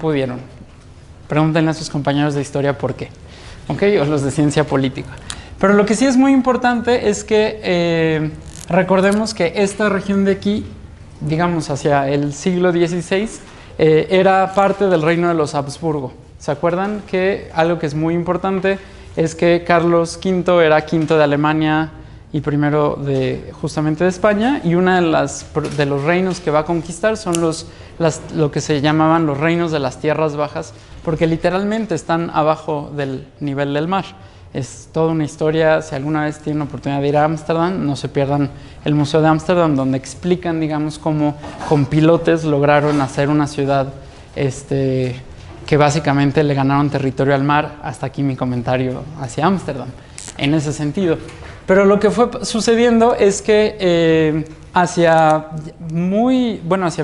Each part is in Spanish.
pudieron. Pregúntenle a sus compañeros de historia por qué, ¿ok? O los de ciencia política. Pero lo que sí es muy importante es que recordemos que esta región de aquí, digamos hacia el siglo XVI, era parte del reino de los Habsburgo. ¿Se acuerdan que algo que es muy importante es que Carlos V era quinto de Alemania y primero de, justamente de España, y una de los reinos que va a conquistar son lo que se llamaban los reinos de las Tierras Bajas, porque literalmente están abajo del nivel del mar. Es toda una historia. Si alguna vez tienen la oportunidad de ir a Ámsterdam, no se pierdan el Museo de Ámsterdam, donde explican, digamos, cómo con pilotes lograron hacer una ciudad que básicamente le ganaron territorio al mar. Hasta aquí mi comentario hacia Ámsterdam, en ese sentido. Pero lo que fue sucediendo es que hacia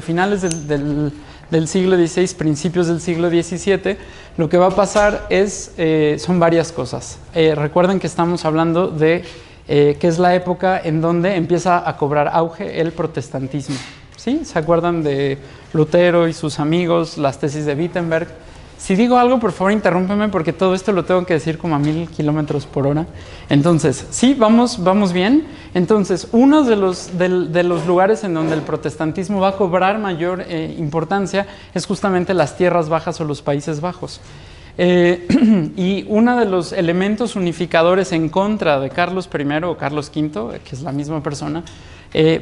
finales del siglo XVI, principios del siglo XVII, lo que va a pasar es, son varias cosas. Recuerden que estamos hablando de que es la época en donde empieza a cobrar auge el protestantismo, ¿sí? ¿Se acuerdan de Lutero y sus amigos, las tesis de Wittenberg? Si digo algo, por favor, interrúmpeme, porque todo esto lo tengo que decir como a 1000 kilómetros por hora. Entonces, sí, vamos bien. Entonces, uno de los lugares en donde el protestantismo va a cobrar mayor importancia es justamente las Tierras Bajas o los Países Bajos. Y uno de los elementos unificadores en contra de Carlos I o Carlos V, que es la misma persona,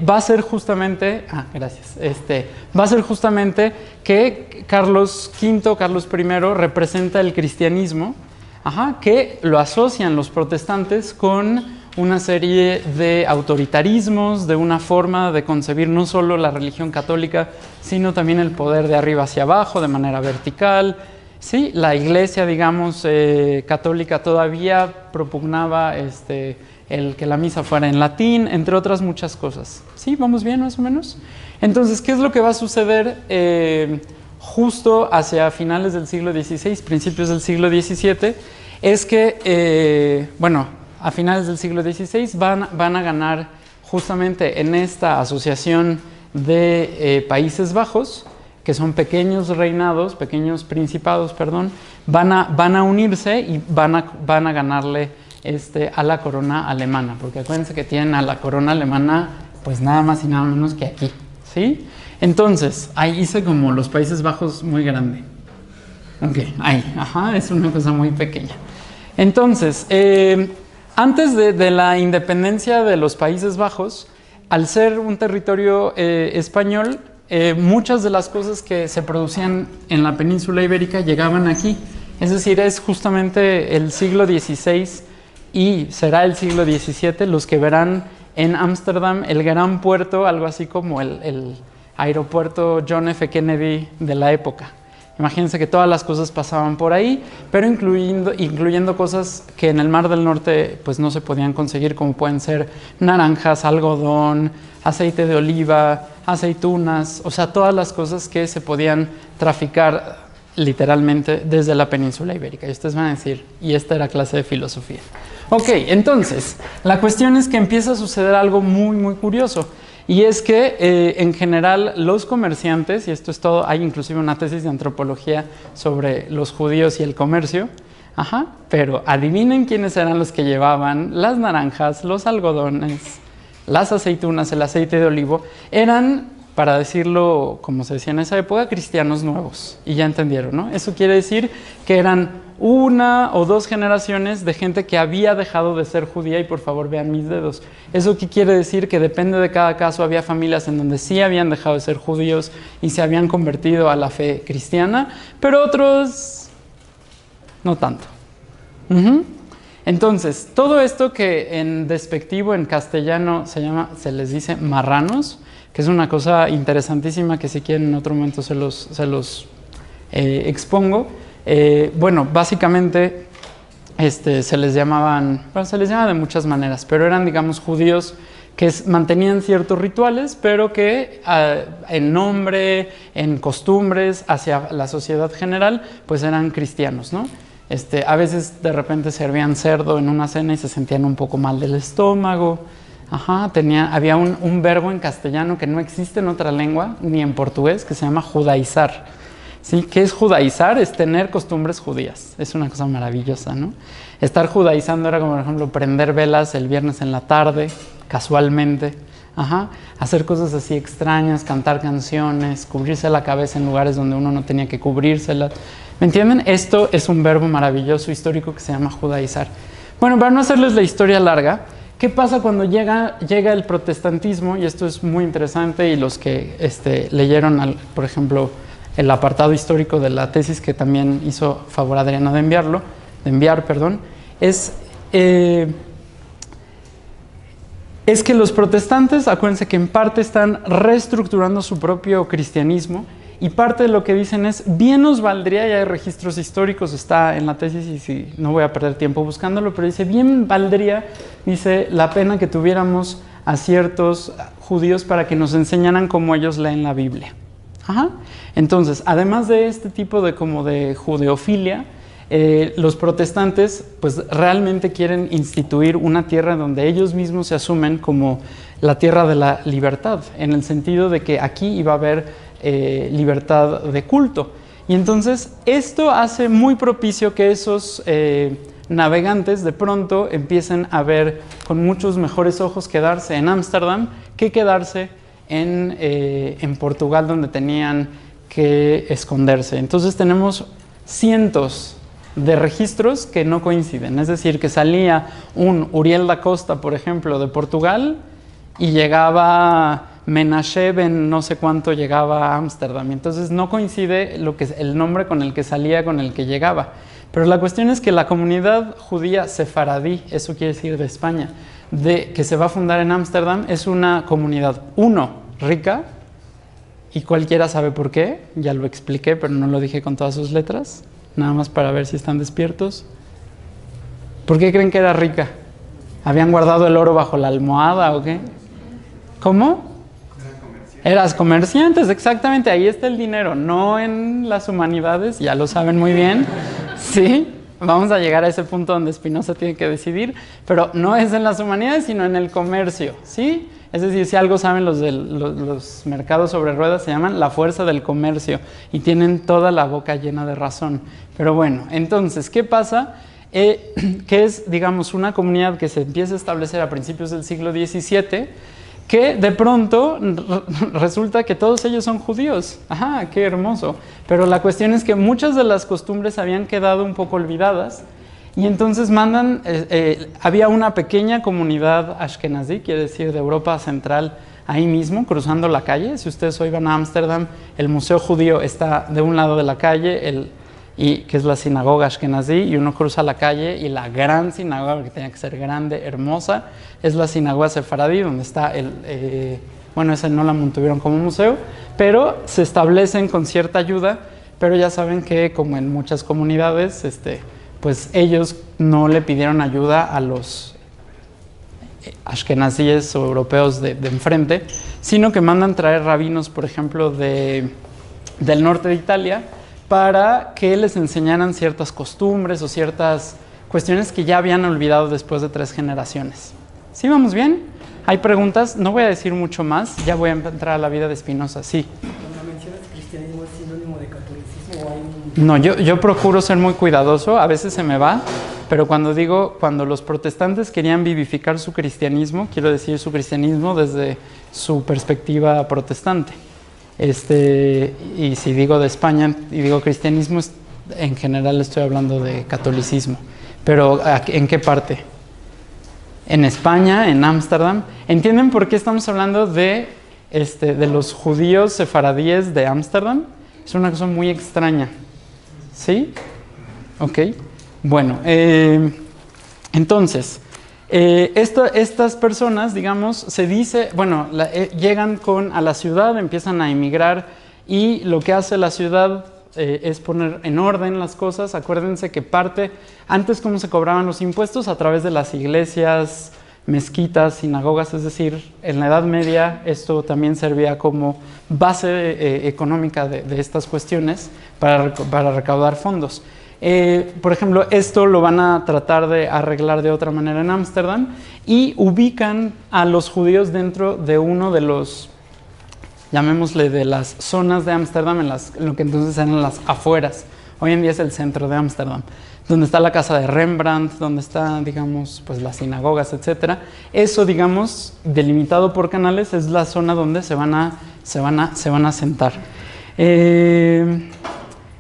va a ser justamente, va a ser justamente que Carlos V, Carlos I representa el cristianismo, que lo asocian los protestantes con una serie de autoritarismos, de una forma de concebir no solo la religión católica, sino también el poder de arriba hacia abajo, de manera vertical. Sí, la iglesia, digamos, católica todavía propugnaba el que la misa fuera en latín, entre otras muchas cosas. ¿Sí? ¿Vamos bien, más o menos? Entonces, ¿qué es lo que va a suceder justo hacia finales del siglo XVI, principios del siglo XVII? Es que, a finales del siglo XVI van a ganar justamente en esta asociación de Países Bajos, que son pequeños reinados, pequeños principados, perdón, van a unirse y van a ganarle a la corona alemana, porque acuérdense que tienen a la corona alemana pues nada más y nada menos que aquí, ¿sí? Entonces, ahí hice como los Países Bajos muy grande. Ok, ahí, es una cosa muy pequeña. Entonces, antes de la independencia de los Países Bajos, al ser un territorio español, muchas de las cosas que se producían en la península ibérica llegaban aquí. Es decir, es justamente el siglo XVI y será el siglo XVII los que verán en Ámsterdam el gran puerto, algo así como el aeropuerto John F. Kennedy de la época. Imagínense que todas las cosas pasaban por ahí, pero incluyendo cosas que en el Mar del Norte pues no se podían conseguir, como pueden ser naranjas, algodón, aceite de oliva, aceitunas, o sea, todas las cosas que se podían traficar literalmente desde la península ibérica. Y ustedes van a decir, y esta era clase de filosofía. Ok, entonces, la cuestión es que empieza a suceder algo muy, muy curioso. Y es que, en general, los comerciantes, y esto es todo, hay inclusive una tesis de antropología sobre los judíos y el comercio, pero adivinen quiénes eran los que llevaban las naranjas, los algodones, las aceitunas, el aceite de olivo. Eran, para decirlo como se decía en esa época, cristianos nuevos. Y ya entendieron, ¿no? Eso quiere decir que eran una o dos generaciones de gente que había dejado de ser judía, y por favor vean mis dedos. ¿Eso qué quiere decir? Que depende de cada caso. Había familias en donde sí habían dejado de ser judíos y se habían convertido a la fe cristiana, pero otros no tanto. Entonces, todo esto que en despectivo, en castellano, se les dice marranos, que es una cosa interesantísima que si quieren en otro momento se los expongo. Básicamente se les llamaba de muchas maneras, pero eran, digamos, judíos que mantenían ciertos rituales, pero que en nombre, en costumbres, hacia la sociedad general, pues eran cristianos, ¿no? A veces de repente servían cerdo en una cena y se sentían un poco mal del estómago. Había un verbo en castellano que no existe en otra lengua, ni en portugués, que se llama judaizar. ¿sí? ¿Qué es judaizar? Es tener costumbres judías. Es una cosa maravillosa, ¿no? Estar judaizando era como, por ejemplo, prender velas el viernes en la tarde, casualmente. Ajá. Hacer cosas así extrañas, cantar canciones, cubrirse la cabeza en lugares donde uno no tenía que cubrírsela. ¿Me entienden? Esto es un verbo maravilloso histórico que se llama judaizar. Bueno, para no hacerles la historia larga, ¿qué pasa cuando llega el protestantismo? Y esto es muy interesante, y los que leyeron, por ejemplo, el apartado histórico de la tesis que también hizo favor Adriana de enviar, es que los protestantes, acuérdense que en parte están reestructurando su propio cristianismo, y parte de lo que dicen es, bien nos valdría, y hay registros históricos, está en la tesis y sí, no voy a perder tiempo buscándolo, pero dice, bien valdría, dice, la pena que tuviéramos a ciertos judíos para que nos enseñaran cómo ellos leen la Biblia. Ajá. Entonces, además de este tipo de como de judeofilia, los protestantes pues realmente quieren instituir una tierra donde ellos mismos se asumen como la tierra de la libertad, en el sentido de que aquí iba a haber libertad de culto. Y entonces esto hace muy propicio que esos navegantes de pronto empiecen a ver con muchos mejores ojos quedarse en Ámsterdam que quedarse en Portugal, donde tenían que esconderse. Entonces tenemos cientos de registros que no coinciden, es decir, que salía un Uriel da Costa, por ejemplo, de Portugal, y llegaba Menashev en no sé cuánto, llegaba a Ámsterdam. Entonces no coincide lo que es el nombre con el que salía con el que llegaba. Pero la cuestión es que la comunidad judía sefaradí, eso quiere decir de España, que se va a fundar en Ámsterdam, es una comunidad, rica, y cualquiera sabe por qué, ya lo expliqué, pero no lo dije con todas sus letras, nada más para ver si están despiertos. ¿Por qué creen que era rica? ¿Habían guardado el oro bajo la almohada o qué? ¿Cómo? Eras comerciantes, exactamente, ahí está el dinero, no en las humanidades, ya lo saben muy bien, ¿sí? Vamos a llegar a ese punto donde Spinoza tiene que decidir, pero no es en las humanidades, sino en el comercio, ¿sí? Es decir, si algo saben los mercados sobre ruedas, se llaman la fuerza del comercio, y tienen toda la boca llena de razón. Pero bueno, entonces, ¿qué pasa? Que es, digamos, una comunidad que se empieza a establecer a principios del siglo XVII, que de pronto resulta que todos ellos son judíos. ¡Ajá, qué hermoso! Pero la cuestión es que muchas de las costumbres habían quedado un poco olvidadas, y entonces mandan... había una pequeña comunidad ashkenazí, quiere decir de Europa Central, ahí mismo, cruzando la calle. Si ustedes hoy van a Ámsterdam, el Museo Judío está de un lado de la calle, que es la sinagoga ashkenazí, y uno cruza la calle y la gran sinagoga, que tenía que ser grande, hermosa, es la sinagoga sefaradí, donde está bueno, esa no la mantuvieron como museo, pero se establecen con cierta ayuda, pero ya saben que como en muchas comunidades, pues ellos no le pidieron ayuda a los ashkenazíes o europeos de enfrente, sino que mandan traer rabinos, por ejemplo, del norte de Italia, para que les enseñaran ciertas costumbres o ciertas cuestiones que ya habían olvidado después de 3 generaciones. ¿Sí vamos bien? ¿Hay preguntas? No voy a decir mucho más, ya voy a entrar a la vida de Spinoza. Sí. Cuando mencionas cristianismo, ¿es sinónimo de catolicismo o hay un...? No, yo procuro ser muy cuidadoso, a veces se me va, pero cuando digo, cuando los protestantes querían vivificar su cristianismo, quiero decir su cristianismo desde su perspectiva protestante. Y si digo de España y digo cristianismo, en general estoy hablando de catolicismo. Pero ¿en qué parte? En España, en Ámsterdam. ¿Entienden por qué estamos hablando de los judíos sefaradíes de Ámsterdam? Es una cosa muy extraña, ¿sí? Ok, bueno, entonces... estas personas, digamos, se dice, bueno, llegan a la ciudad, empiezan a emigrar, y lo que hace la ciudad es poner en orden las cosas. Acuérdense que antes cómo se cobraban los impuestos, a través de las iglesias, mezquitas, sinagogas, es decir, en la Edad Media esto también servía como base económica de estas cuestiones para recaudar fondos. Por ejemplo, esto lo van a tratar de arreglar de otra manera en Ámsterdam, y ubican a los judíos dentro de uno de los llamémosle de las zonas de Ámsterdam, en lo que entonces eran las afueras. Hoy en día es el centro de Ámsterdam, donde está la casa de Rembrandt, donde está, digamos, pues las sinagogas, etc. Eso, digamos, delimitado por canales, es la zona donde se van a sentar.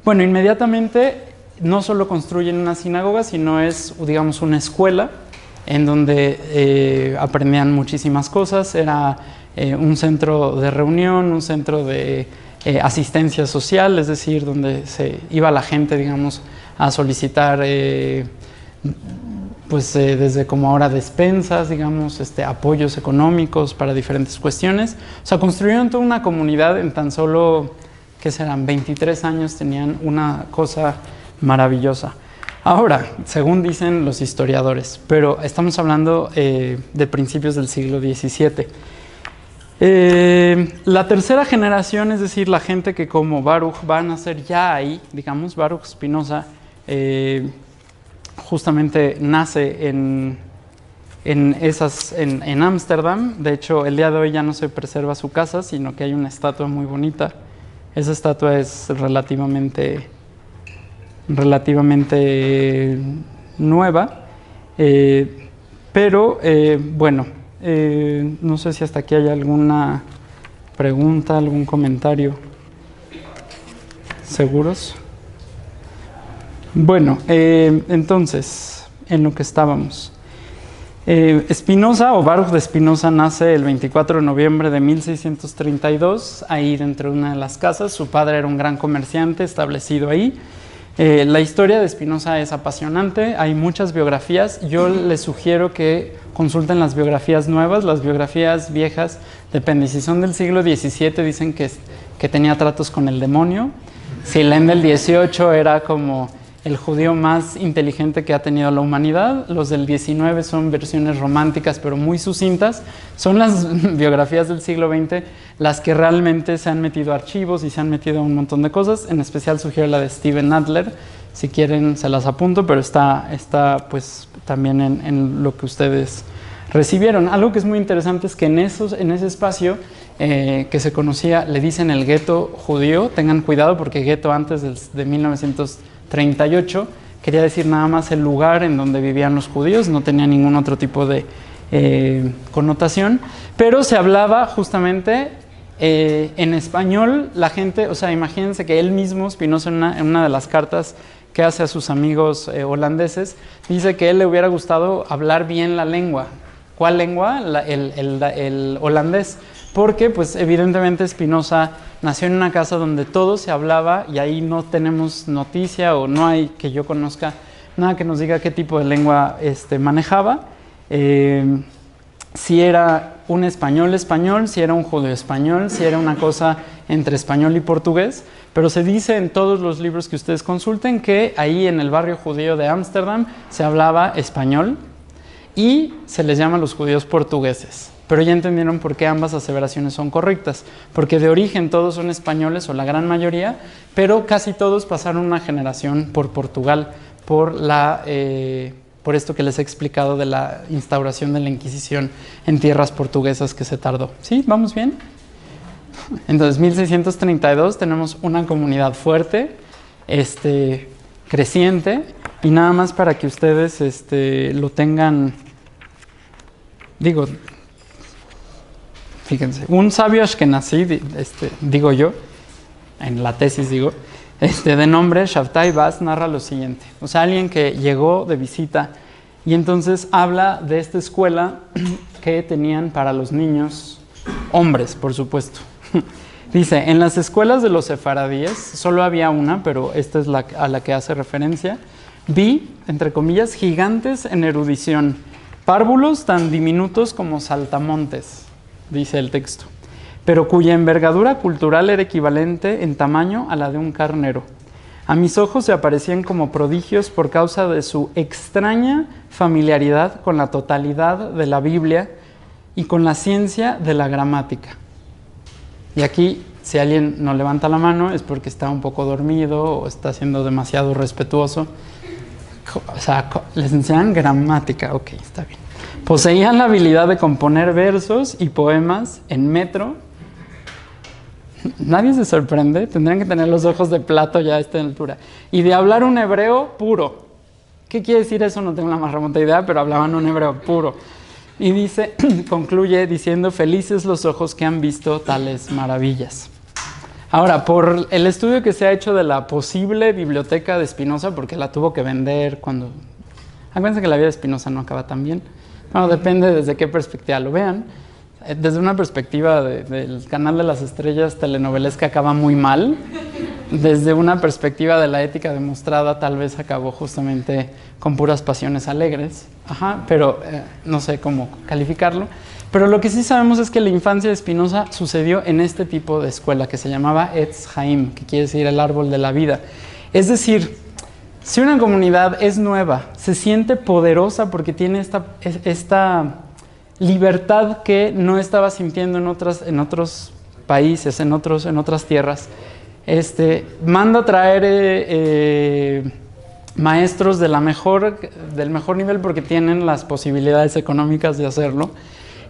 Bueno, inmediatamente no solo construyen una sinagoga, sino es, digamos, una escuela en donde aprendían muchísimas cosas. Era un centro de reunión, un centro de asistencia social, es decir, donde se iba la gente, digamos, a solicitar, pues desde como ahora despensas, digamos, apoyos económicos para diferentes cuestiones. O sea, construyeron toda una comunidad en tan solo, ¿qué serán? 23 años, tenían una cosa maravillosa. Ahora, según dicen los historiadores, pero estamos hablando de principios del siglo XVII. La tercera generación, es decir, la gente que como Baruch van a ser ya ahí, digamos, Baruch Spinoza justamente nace en Ámsterdam. De hecho, el día de hoy ya no se preserva su casa, sino que hay una estatua muy bonita. Esa estatua es relativamente nueva, pero bueno, no sé si hasta aquí hay alguna pregunta, algún comentario. ¿Seguros? Bueno, entonces, en lo que estábamos. Spinoza o Baruch de Spinoza nace el 24 de noviembre de 1632, ahí dentro de una de las casas. Su padre era un gran comerciante establecido ahí. La historia de Spinoza es apasionante, hay muchas biografías. Yo les sugiero que consulten las biografías nuevas. Las biografías viejas, depende, si son del siglo XVII dicen que tenía tratos con el demonio. Si leen del XVIII era como el judío más inteligente que ha tenido la humanidad. Los del XIX son versiones románticas pero muy sucintas. Son las biografías del siglo XX las que realmente se han metido a archivos y se han metido a un montón de cosas. En especial sugiero la de Steven Adler, si quieren se las apunto, pero está pues también en lo que ustedes recibieron. Algo que es muy interesante es que en ese espacio que se conocía, le dicen el gueto judío. Tengan cuidado porque gueto antes de 1938 quería decir nada más el lugar en donde vivían los judíos, no tenía ningún otro tipo de connotación, pero se hablaba justamente en español. La gente, o sea, imagínense que él mismo, Spinoza, en una de las cartas que hace a sus amigos holandeses, dice que a él le hubiera gustado hablar bien la lengua. ¿Cuál lengua? El holandés, porque pues evidentemente Spinoza nació en una casa donde todo se hablaba y ahí no tenemos noticia, o no hay que yo conozca nada que nos diga qué tipo de lengua manejaba. Si era un español, si era un judío español, si era una cosa entre español y portugués, pero se dice en todos los libros que ustedes consulten que ahí en el barrio judío de Ámsterdam se hablaba español y se les llama los judíos portugueses. Pero ya entendieron por qué ambas aseveraciones son correctas, porque de origen todos son españoles, o la gran mayoría, pero casi todos pasaron una generación por Portugal, por esto que les he explicado de la instauración de la Inquisición en tierras portuguesas que se tardó. ¿Sí? ¿Vamos bien? Entonces, 1632 tenemos una comunidad fuerte, creciente, y nada más para que ustedes lo tengan, digo, fíjense, un sabio ashkenazí, digo yo, en la tesis digo, de nombre Shabtai Bas, narra lo siguiente. O sea, alguien que llegó de visita y entonces habla de esta escuela que tenían para los niños hombres, por supuesto. Dice, en las escuelas de los sefaradíes, solo había una, pero esta es a la que hace referencia, vi, entre comillas, gigantes en erudición, párvulos tan diminutos como saltamontes, dice el texto, pero cuya envergadura cultural era equivalente en tamaño a la de un carnero. A mis ojos se aparecían como prodigios por causa de su extraña familiaridad con la totalidad de la Biblia y con la ciencia de la gramática. Y aquí, si alguien no levanta la mano, es porque está un poco dormido o está siendo demasiado respetuoso. O sea, les enseñan gramática, ok, está bien. Poseían la habilidad de componer versos y poemas en metro nadie se sorprende, tendrían que tener los ojos de plato ya a esta altura. Y de hablar un hebreo puro. ¿Qué quiere decir eso? No tengo la más remota idea, pero hablaban un hebreo puro. Y dice, concluye diciendo, felices los ojos que han visto tales maravillas. Ahora, por el estudio que se ha hecho de la posible biblioteca de Spinoza, porque la tuvo que vender cuando... Acuérdense que la vida de Spinoza no acaba tan bien. Bueno, depende desde qué perspectiva lo vean. Desde una perspectiva del canal de las estrellas telenovelesca acaba muy mal. Desde una perspectiva de la ética demostrada tal vez acabó justamente con puras pasiones alegres. Ajá, pero no sé cómo calificarlo. Pero lo que sí sabemos es que la infancia de Spinoza sucedió en este tipo de escuela que se llamaba Etz Haim, que quiere decir el árbol de la vida. Es decir, si una comunidad es nueva, se siente poderosa porque tiene esta libertad que no estaba sintiendo en otros países, en otras tierras. Manda a traer maestros del mejor nivel porque tienen las posibilidades económicas de hacerlo.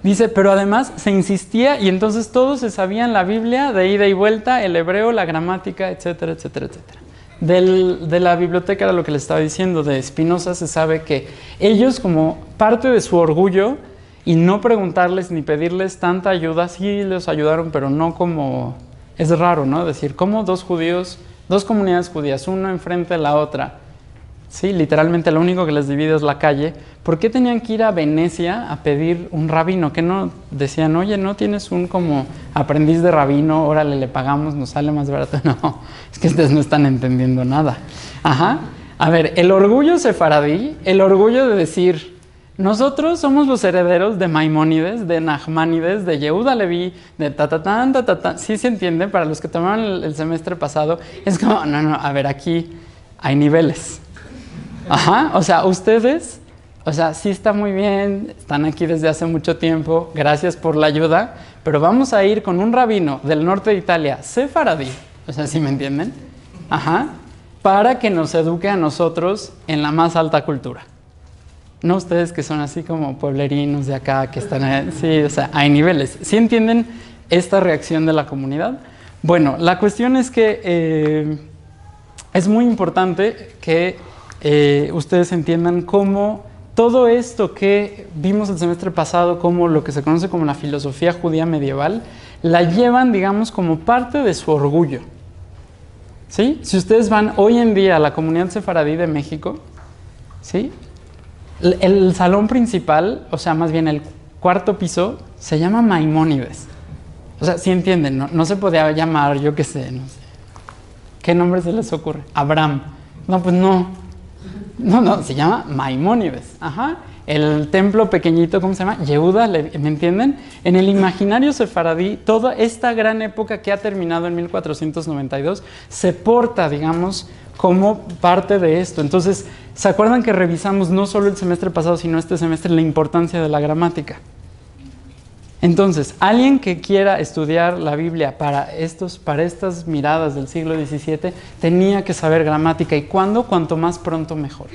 Dice, pero además se insistía y entonces todos se sabían la Biblia de ida y vuelta, el hebreo, la gramática, etcétera, etcétera, etcétera. De la biblioteca era lo que le estaba diciendo, de Spinoza se sabe que ellos, como parte de su orgullo, y no preguntarles ni pedirles tanta ayuda, sí les ayudaron, pero no como... Es raro, ¿no? Decir, ¿cómo dos comunidades judías, una enfrente de la otra? Sí, literalmente lo único que les divide es la calle. ¿Por qué tenían que ir a Venecia a pedir un rabino? Que no decían, oye, ¿no tienes un como aprendiz de rabino? Órale, le pagamos, nos sale más barato. No, es que ustedes no están entendiendo nada. Ajá. A ver, el orgullo sefaradí, el orgullo de decir... Nosotros somos los herederos de Maimónides, de Nachmanides, de Yehuda Levi, de tatatán, tatatán. Sí se entiende, para los que tomaron el semestre pasado, es como, no, a ver, aquí hay niveles. Ajá, o sea, ustedes, o sea, sí está muy bien, están aquí desde hace mucho tiempo, gracias por la ayuda, pero vamos a ir con un rabino del norte de Italia, sefaradí, o sea, ¿sí me entienden? Ajá, para que nos eduque a nosotros en la más alta cultura. No ustedes que son así como pueblerinos de acá, que están... Sí, o sea, hay niveles. ¿Sí entienden esta reacción de la comunidad? Bueno, la cuestión es que es muy importante que ustedes entiendan cómo todo esto que vimos el semestre pasado, como lo que se conoce como la filosofía judía medieval, la llevan, digamos, como parte de su orgullo. ¿Sí? Si ustedes van hoy en día a la comunidad sefaradí de México, ¿sí? El salón principal, o sea, más bien el cuarto piso, se llama Maimónides. O sea, sí entienden, no se podía llamar, yo qué sé, no sé. ¿Qué nombre se les ocurre? Abraham. No, pues no. No, se llama Maimónides. Ajá. El templo pequeñito, ¿cómo se llama? Yehuda, ¿me entienden? En el imaginario sefaradí, toda esta gran época que ha terminado en 1492, se porta, digamos, como parte de esto. Entonces, ¿se acuerdan que revisamos no solo el semestre pasado, sino este semestre, la importancia de la gramática? Entonces, alguien que quiera estudiar la Biblia para estas miradas del siglo XVII, tenía que saber gramática. ¿Y cuándo? Cuanto más pronto, mejor.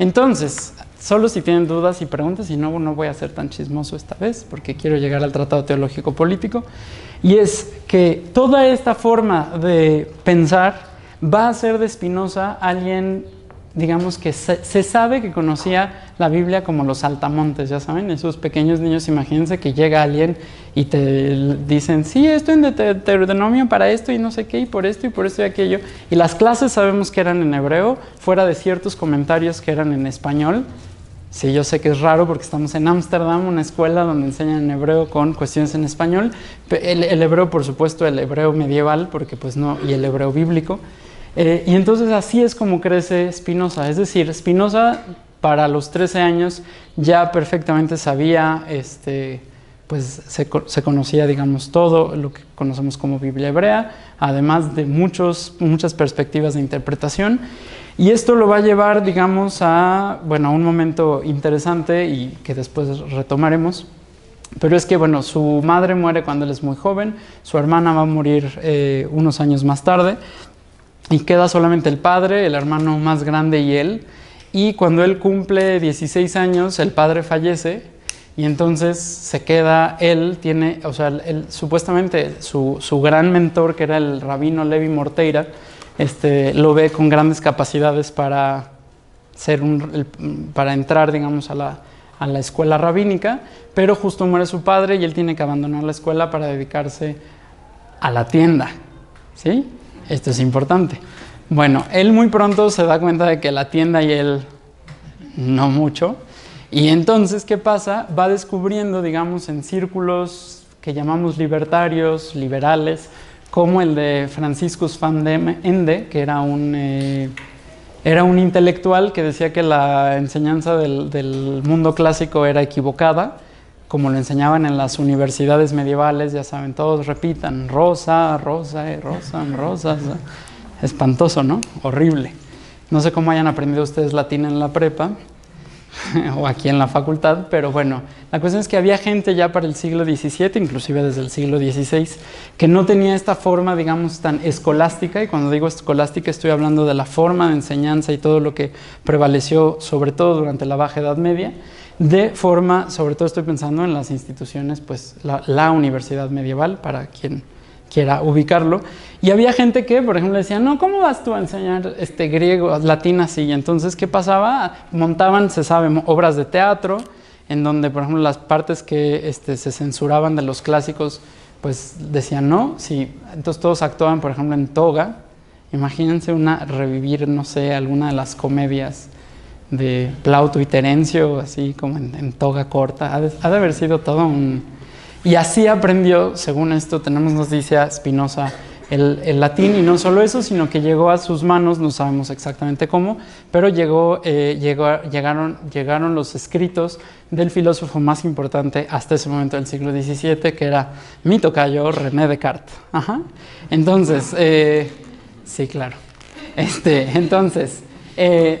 Entonces, solo si tienen dudas y preguntas, y no voy a ser tan chismoso esta vez, porque quiero llegar al Tratado Teológico Político, y es que toda esta forma de pensar va a ser de Spinoza alguien, digamos, que se sabe que conocía la Biblia como los saltamontes, ya saben, esos pequeños niños. Imagínense que llega alguien y te dicen, sí, esto en Deuteronomio para esto y no sé qué, y por esto y aquello. Y las clases sabemos que eran en hebreo, fuera de ciertos comentarios que eran en español. Sí, yo sé que es raro porque estamos en Ámsterdam, una escuela donde enseñan en hebreo con cuestiones en español. El hebreo, por supuesto, el hebreo medieval, porque pues no, y el hebreo bíblico. Y entonces así es como crece Spinoza, es decir, Spinoza para los 13 años ya perfectamente sabía, pues se conocía, digamos, todo lo que conocemos como Biblia hebrea, además de muchas perspectivas de interpretación, y esto lo va a llevar, digamos, a un momento interesante y que después retomaremos. Pero es que, bueno, su madre muere cuando él es muy joven, su hermana va a morir unos años más tarde, y queda solamente el padre, el hermano más grande y él. Y cuando él cumple 16 años, el padre fallece Y entonces se queda, él tiene, o sea, él, supuestamente su gran mentor, que era el rabino Levi Morteira, lo ve con grandes capacidades para ser para entrar, digamos, a la escuela rabínica, pero justo muere su padre y él tiene que abandonar la escuela para dedicarse a la tienda, ¿sí? Esto es importante. Bueno, él muy pronto se da cuenta de que la tienda y él no mucho. Y entonces, ¿qué pasa? Va descubriendo, digamos, en círculos que llamamos libertarios, liberales, como el de Franciscus van de Ende, que era un intelectual que decía que la enseñanza del mundo clásico era equivocada, como lo enseñaban en las universidades medievales, ya saben, todos repitan, rosa, rosa, rosa, rosa. Espantoso, ¿no? Horrible. No sé cómo hayan aprendido ustedes latín en la prepa, o aquí en la facultad, pero bueno, la cuestión es que había gente ya para el siglo XVII, inclusive desde el siglo XVI, que no tenía esta forma, digamos, tan escolástica, y cuando digo escolástica estoy hablando de la forma de enseñanza y todo lo que prevaleció, sobre todo durante la Baja Edad Media, de forma, sobre todo estoy pensando en las instituciones, pues la universidad medieval, para quien quiera ubicarlo, y había gente que, por ejemplo, decía, no, ¿cómo vas tú a enseñar griego, latín así? Y entonces, ¿qué pasaba? Montaban, se sabe, obras de teatro, en donde, por ejemplo, las partes que se censuraban de los clásicos, pues decían no, sí, entonces todos actuaban, por ejemplo, en toga. Imagínense revivir, no sé, alguna de las comedias de Plauto y Terencio, así como en toga corta, ha de haber sido todo un... Y así aprendió, según esto tenemos, nos dice Spinoza, el latín, y no solo eso, sino que llegó a sus manos, no sabemos exactamente cómo, pero llegaron los escritos del filósofo más importante hasta ese momento del siglo XVII, que era mi tocayo, René Descartes. Ajá. Entonces, sí, claro. Entonces...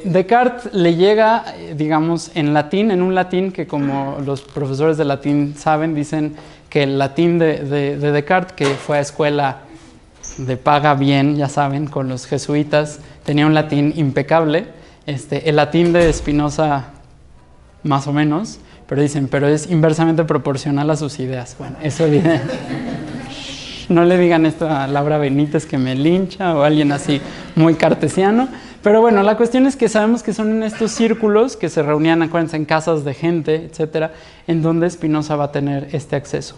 Descartes le llega, digamos, en latín, en un latín que, como los profesores de latín saben, dicen que el latín de Descartes, que fue a escuela de paga bien, ya saben, con los jesuitas, tenía un latín impecable. El latín de Spinoza, más o menos, pero dicen, pero es inversamente proporcional a sus ideas. Bueno, eso viene... No le digan esto a Laura Benítez, que me lincha, o alguien así muy cartesiano. Pero bueno, la cuestión es que sabemos que son en estos círculos que se reunían, acuérdense, en casas de gente, etcétera, en donde Spinoza va a tener este acceso.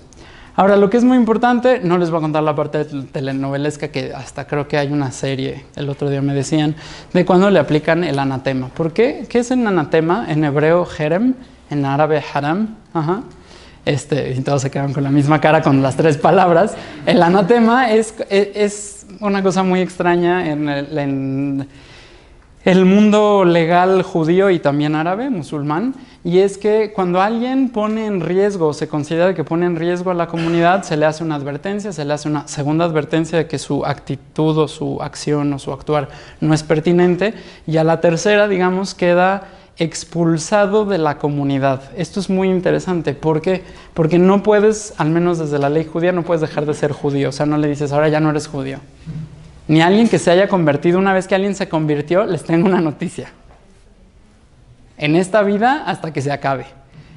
Ahora, lo que es muy importante, no les voy a contar la parte telenovelesca, que hasta creo que hay una serie, el otro día me decían, de cuando le aplican el anatema. ¿Por qué? ¿Qué es un anatema? En hebreo, jerem, en árabe, haram. Ajá. Y todos se quedan con la misma cara con las tres palabras. El anatema es una cosa muy extraña en el mundo legal judío y también árabe, musulmán, y es que cuando alguien pone en riesgo, se considera que pone en riesgo a la comunidad, se le hace una advertencia, se le hace una segunda advertencia de que su actitud o su acción o su actuar no es pertinente, y a la tercera, digamos, queda expulsado de la comunidad. Esto es muy interesante. ¿Por qué? Porque no puedes, al menos desde la ley judía, no puedes dejar de ser judío. O sea, no le dices, ahora ya no eres judío. Ni a alguien que se haya convertido. Una vez que alguien se convirtió, les tengo una noticia. En esta vida, hasta que se acabe.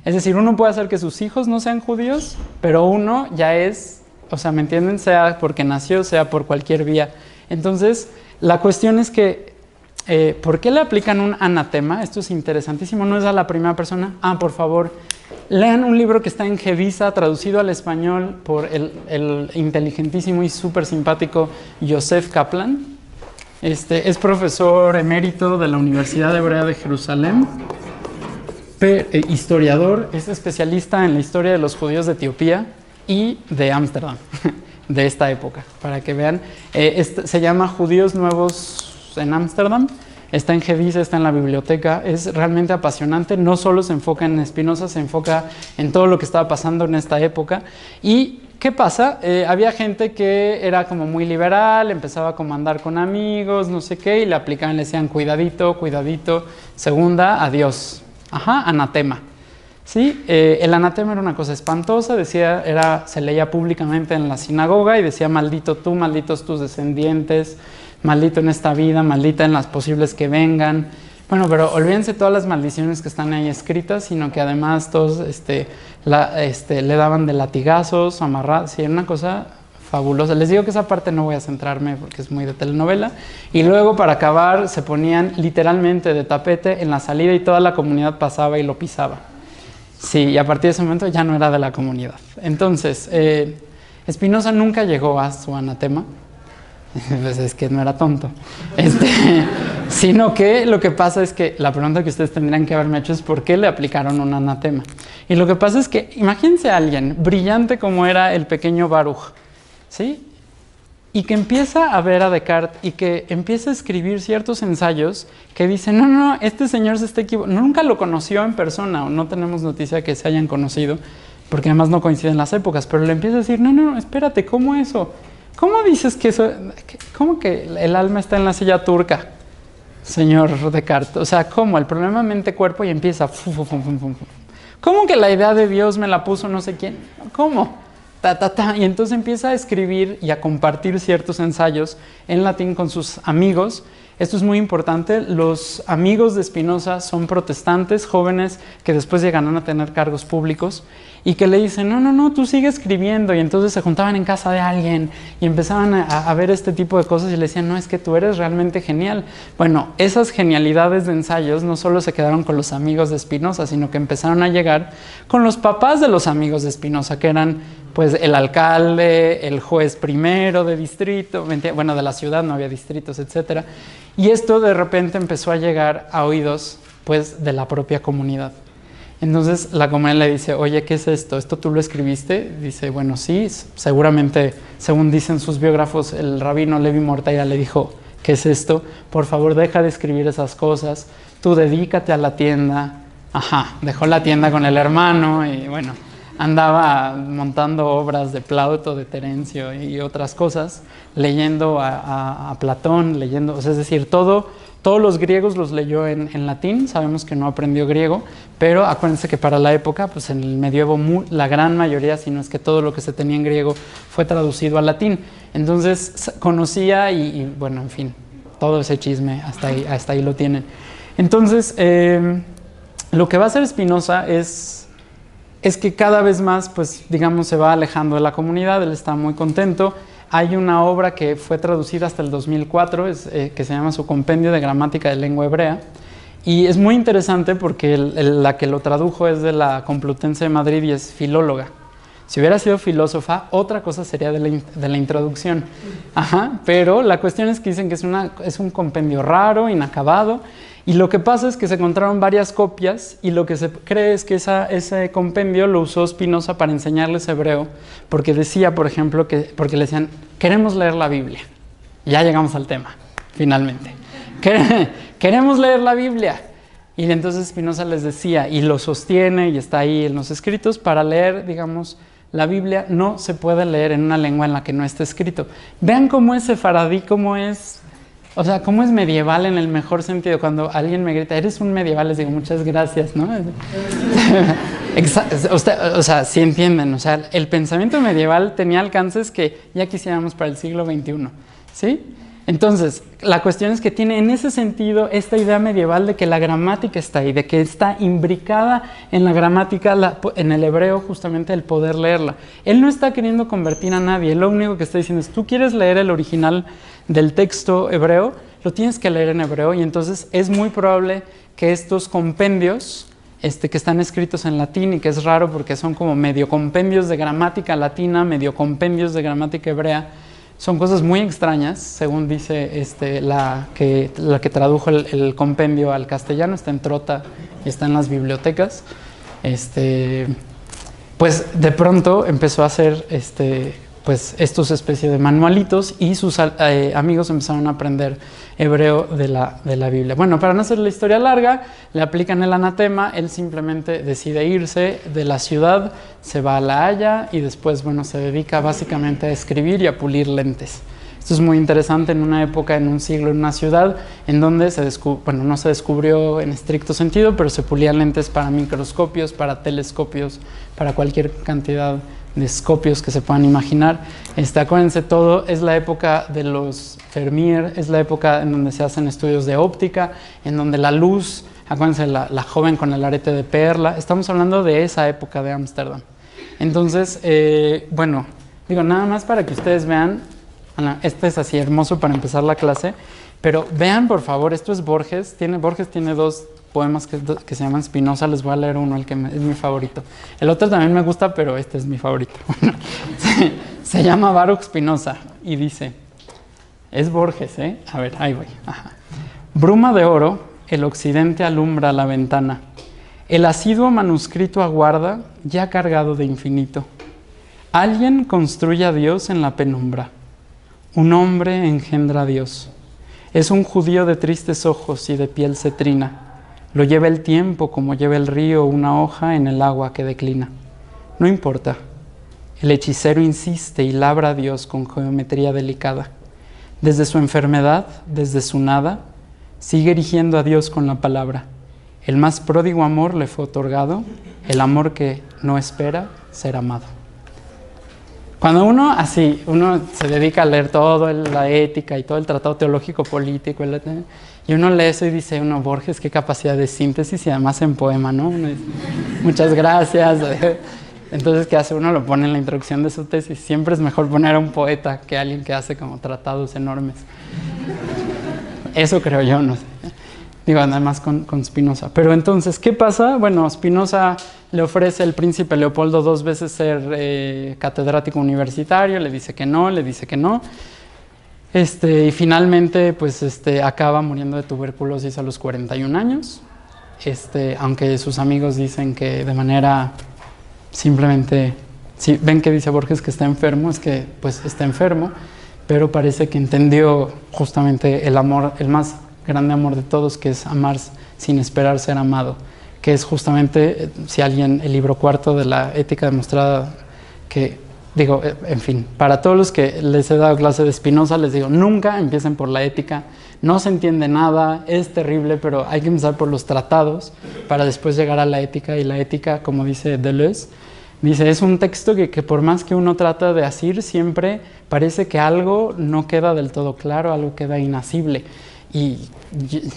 Es decir, uno puede hacer que sus hijos no sean judíos, pero uno ya es, o sea, ¿me entienden? Sea porque nació, sea por cualquier vía. Entonces, la cuestión es que ¿por qué le aplican un anatema? Esto es interesantísimo, no es a la primera persona. Ah, por favor, lean un libro que está en Gevisa, traducido al español por el inteligentísimo y súper simpático Yosef Kaplan. Es profesor emérito de la Universidad Hebrea de Jerusalén, historiador, es especialista en la historia de los judíos de Etiopía y de Ámsterdam, de esta época, para que vean. Se llama Judíos Nuevos en Ámsterdam, está en Gevisa, está en la biblioteca, es realmente apasionante. No solo se enfoca en Spinoza, se enfoca en todo lo que estaba pasando en esta época. ¿Y qué pasa? Había gente que era como muy liberal, empezaba a comandar con amigos, no sé qué, y le aplicaban, le decían cuidadito, cuidadito, segunda, adiós. Ajá, anatema. ¿Sí? El anatema era una cosa espantosa, decía, se leía públicamente en la sinagoga y decía, maldito tú, malditos tus descendientes, maldito en esta vida, maldita en las posibles que vengan, Bueno, pero olvídense todas las maldiciones que están ahí escritas, sino que además todos le daban de latigazos, amarrados, sí, era una cosa fabulosa. Les digo que esa parte no voy a centrarme porque es muy de telenovela. Y luego, para acabar, se ponían literalmente de tapete en la salida y toda la comunidad pasaba y lo pisaba. Sí, y a partir de ese momento ya no era de la comunidad. Entonces, Spinoza nunca llegó a su anatema. Pues es que no era tonto. Sino que lo que pasa es que la pregunta que ustedes tendrían que haberme hecho es ¿por qué le aplicaron un anatema? Y lo que pasa es que imagínense a alguien brillante como era el pequeño Baruch, ¿sí? Y que empieza a ver a Descartes y que empieza a escribir ciertos ensayos que dicen, no, no, este señor se está equivocando, nunca lo conoció en persona o no tenemos noticia que se hayan conocido porque además no coinciden las épocas, pero le empieza a decir, no, no, espérate, ¿cómo eso? ¿Cómo dices que eso? ¿Cómo que el alma está en la silla turca, señor Descartes? O sea, ¿cómo? El problema mente-cuerpo y empieza. ¿Cómo que la idea de Dios me la puso no sé quién? ¿Cómo? Ta, ta, ta. Y entonces empieza a escribir y a compartir ciertos ensayos en latín con sus amigos. Esto es muy importante. Los amigos de Spinoza son protestantes, jóvenes que después llegan a tener cargos públicos y que le dicen, no, no, no, tú sigue escribiendo. Y entonces se juntaban en casa de alguien y empezaban a ver este tipo de cosas y le decían, no, es que tú eres realmente genial. Bueno, esas genialidades de ensayos no solo se quedaron con los amigos de Spinoza, sino que empezaron a llegar con los papás de los amigos de Spinoza, que eran pues el alcalde, el juez primero de distrito, bueno, de la ciudad, no había distritos, etcétera. Y esto de repente empezó a llegar a oídos, pues, de la propia comunidad. Entonces la comunidad le dice, oye, ¿qué es esto? ¿Esto tú lo escribiste? Dice, bueno, sí, seguramente, según dicen sus biógrafos, el rabino Levi Mortaira le dijo, ¿qué es esto? Por favor, deja de escribir esas cosas, tú dedícate a la tienda. Ajá, dejó la tienda con el hermano y bueno, andaba montando obras de Plauto, de Terencio y otras cosas, leyendo a Platón, leyendo, o sea, es decir, todos los griegos los leyó en latín, sabemos que no aprendió griego, pero acuérdense que para la época, pues en el medievo la gran mayoría, si no es que todo lo que se tenía en griego fue traducido al latín, entonces conocía y bueno, en fin, todo ese chisme, hasta ahí lo tienen. Entonces, lo que va a hacer Spinoza es que cada vez más, pues, digamos, se va alejando de la comunidad, él está muy contento. Hay una obra que fue traducida hasta el 2004, que se llama Su Compendio de Gramática de Lengua Hebrea, y es muy interesante porque la que lo tradujo es de la Complutense de Madrid y es filóloga. Si hubiera sido filósofa, otra cosa sería de la introducción. Ajá, pero la cuestión es que dicen que es un compendio raro, inacabado, y lo que pasa es que se encontraron varias copias y lo que se cree es que ese compendio lo usó Spinoza para enseñarles hebreo, porque decía, por ejemplo, porque le decían, queremos leer la Biblia. Ya llegamos al tema, finalmente. Queremos leer la Biblia. Y entonces Spinoza les decía, y lo sostiene y está ahí en los escritos, para leer, digamos, la Biblia no se puede leer en una lengua en la que no está escrito. Vean cómo es sefaradí, cómo es... O sea, ¿cómo es medieval en el mejor sentido? Cuando alguien me grita, ¿eres un medieval? Les digo, muchas gracias, ¿no? O sea, sí entienden. O sea, el pensamiento medieval tenía alcances que ya quisiéramos para el siglo XXI, ¿sí? Entonces, la cuestión es que tiene en ese sentido esta idea medieval de que la gramática está ahí, de que está imbricada en la gramática, en el hebreo, justamente el poder leerla. Él no está queriendo convertir a nadie, lo único que está diciendo es, tú quieres leer el original del texto hebreo, lo tienes que leer en hebreo, y entonces es muy probable que estos compendios, que están escritos en latín y que es raro porque son como medio compendios de gramática latina, medio compendios de gramática hebrea, son cosas muy extrañas, según dice la que tradujo el compendio al castellano, está en Trota y está en las bibliotecas. Pues de pronto empezó a hacer pues estos especies de manualitos y sus amigos empezaron a aprender hebreo de la Biblia. Bueno, para no hacer la historia larga, le aplican el anatema, él simplemente decide irse de la ciudad, se va a La Haya y después, bueno, se dedica básicamente a escribir y a pulir lentes. Esto es muy interesante en una época, en un siglo, en una ciudad, en donde se no se descubrió en estricto sentido, pero se pulían lentes para microscopios, para telescopios, para cualquier cantidad de escopios que se puedan imaginar. Acuérdense, todo es la época de los Vermeer, es la época en donde se hacen estudios de óptica, en donde la luz, acuérdense, la joven con el arete de perla, estamos hablando de esa época de Ámsterdam. Entonces, bueno, digo, nada más para que ustedes vean. Este es así hermoso para empezar la clase, pero vean por favor, esto es Borges. Borges tiene dos poemas que se llaman Spinoza. Les voy a leer uno, el que es mi favorito. El otro también me gusta, pero este es mi favorito. Se llama Baruch Spinoza y dice, es Borges, ¿eh? A ver, ahí voy. Ajá. Bruma de oro, el occidente alumbra la ventana. El asiduo manuscrito aguarda, ya cargado de infinito. Alguien construye a Dios en la penumbra. Un hombre engendra a Dios. Es un judío de tristes ojos y de piel cetrina. Lo lleva el tiempo como lleva el río una hoja en el agua que declina. No importa. El hechicero insiste y labra a Dios con geometría delicada. Desde su enfermedad, desde su nada, sigue erigiendo a Dios con la palabra. El más pródigo amor le fue otorgado. El amor que no espera ser amado. Cuando uno así, uno se dedica a leer toda la ética y todo el tratado teológico político, y uno lee eso y dice, uno, Borges, qué capacidad de síntesis y además en poema, ¿no? Uno dice, muchas gracias. Entonces, ¿qué hace? Uno lo pone en la introducción de su tesis. Siempre es mejor poner a un poeta que a alguien que hace como tratados enormes. Eso creo yo, no sé. Digo, además con Spinoza. Pero entonces, ¿qué pasa? Bueno, Spinoza le ofrece al príncipe Leopoldo 2 veces ser catedrático universitario, le dice que no, y finalmente, pues, acaba muriendo de tuberculosis a los 41 años, aunque sus amigos dicen que de manera simplemente, si ven que dice Borges que está enfermo, es que, pues, está enfermo, pero parece que entendió justamente el amor, el más grande amor de todos, que es amar sin esperar ser amado, que es justamente, si alguien, el libro cuarto de la ética demostrada, que digo, en fin, para todos los que les he dado clase de Spinoza, les digo, nunca empiecen por la ética, no se entiende nada, es terrible, pero hay que empezar por los tratados para después llegar a la ética, y la ética, como dice Deleuze, dice, es un texto que por más que uno trata de asir, siempre parece que algo no queda del todo claro, algo queda inasible. Y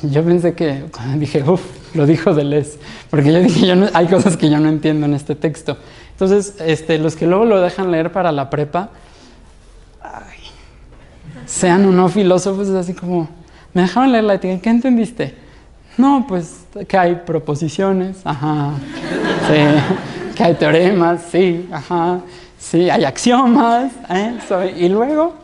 yo pensé que, cuando dije, uff, lo dijo Deleuze, porque yo dije, hay cosas que yo no entiendo en este texto. Entonces, los que luego lo dejan leer para la prepa, ay, sean o no filósofos, es así como, me dejaron leer la ética, ¿qué entendiste? No, pues, que hay proposiciones, ajá, sí, que hay teoremas, sí, ajá, sí, hay axiomas, y luego...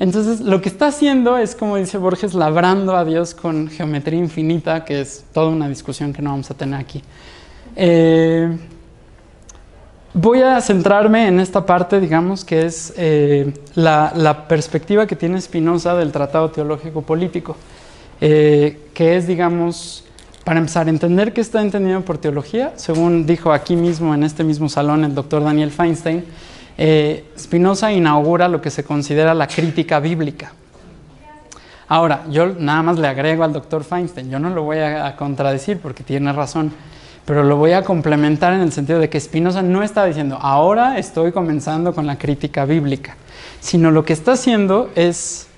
Entonces, lo que está haciendo es, como dice Borges, labrando a Dios con geometría infinita, que es toda una discusión que no vamos a tener aquí. Voy a centrarme en esta parte, digamos, que es la perspectiva que tiene Spinoza del Tratado Teológico Político, que es, digamos, para empezar a entender qué está entendido por teología, según dijo aquí mismo, en este mismo salón, el doctor Daniel Feinstein. Spinoza inaugura lo que se considera la crítica bíblica. Ahora, yo nada más le agrego al doctor Feinstein, yo no lo voy a contradecir porque tiene razón, pero lo voy a complementar en el sentido de que Spinoza no está diciendo, ahora estoy comenzando con la crítica bíblica, sino lo que está haciendo es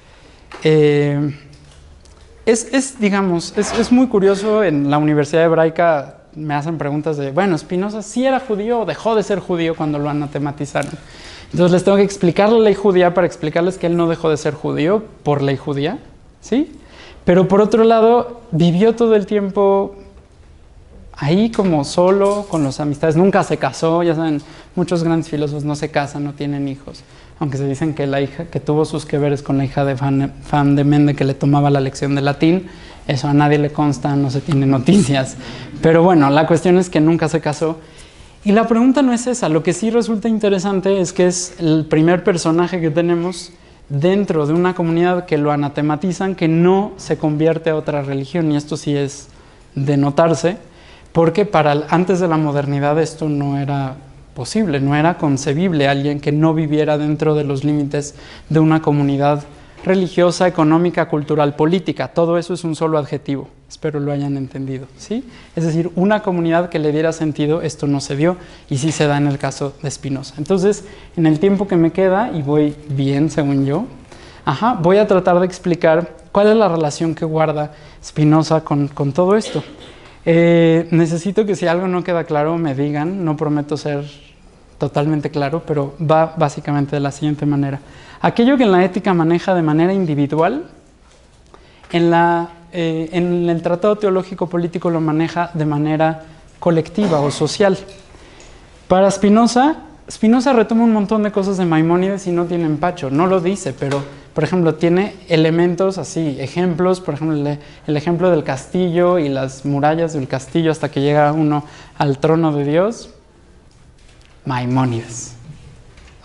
muy curioso. En la Universidad Hebraica me hacen preguntas de, bueno, ¿Spinoza sí era judío o dejó de ser judío cuando lo anatematizaron? Entonces les tengo que explicar la ley judía para explicarles que él no dejó de ser judío por ley judía, ¿sí? Pero por otro lado, vivió todo el tiempo ahí como solo, con las amistades, nunca se casó, ya saben, muchos grandes filósofos no se casan, no tienen hijos, aunque se dicen que la hija, que tuvo sus que veres con la hija de Van de Mende, que le tomaba la lección de latín. Eso a nadie le consta, no se tiene noticias. Pero bueno, la cuestión es que nunca se casó. Y la pregunta no es esa. Lo que sí resulta interesante es que es el primer personaje que tenemos dentro de una comunidad que lo anatematizan, que no se convierte a otra religión. Y esto sí es de notarse, porque antes de la modernidad esto no era posible, no era concebible alguien que no viviera dentro de los límites de una comunidad religiosa, económica, cultural, política. Todo eso es un solo adjetivo. Espero lo hayan entendido, ¿sí? Es decir, una comunidad que le diera sentido, esto no se dio, y sí se da en el caso de Spinoza. Entonces, en el tiempo que me queda, y voy bien según yo, voy a tratar de explicar cuál es la relación que guarda Spinoza con todo esto. Necesito que si algo no queda claro me digan, no prometo ser totalmente claro, pero va básicamente de la siguiente manera. Aquello que en la ética maneja de manera individual, en el tratado teológico político lo maneja de manera colectiva o social. Para Spinoza, Spinoza retoma un montón de cosas de Maimónides y no tiene empacho, no lo dice, pero por ejemplo tiene elementos así, ejemplos, por ejemplo el ejemplo del castillo y las murallas del castillo hasta que llega uno al trono de Dios. Maimónides.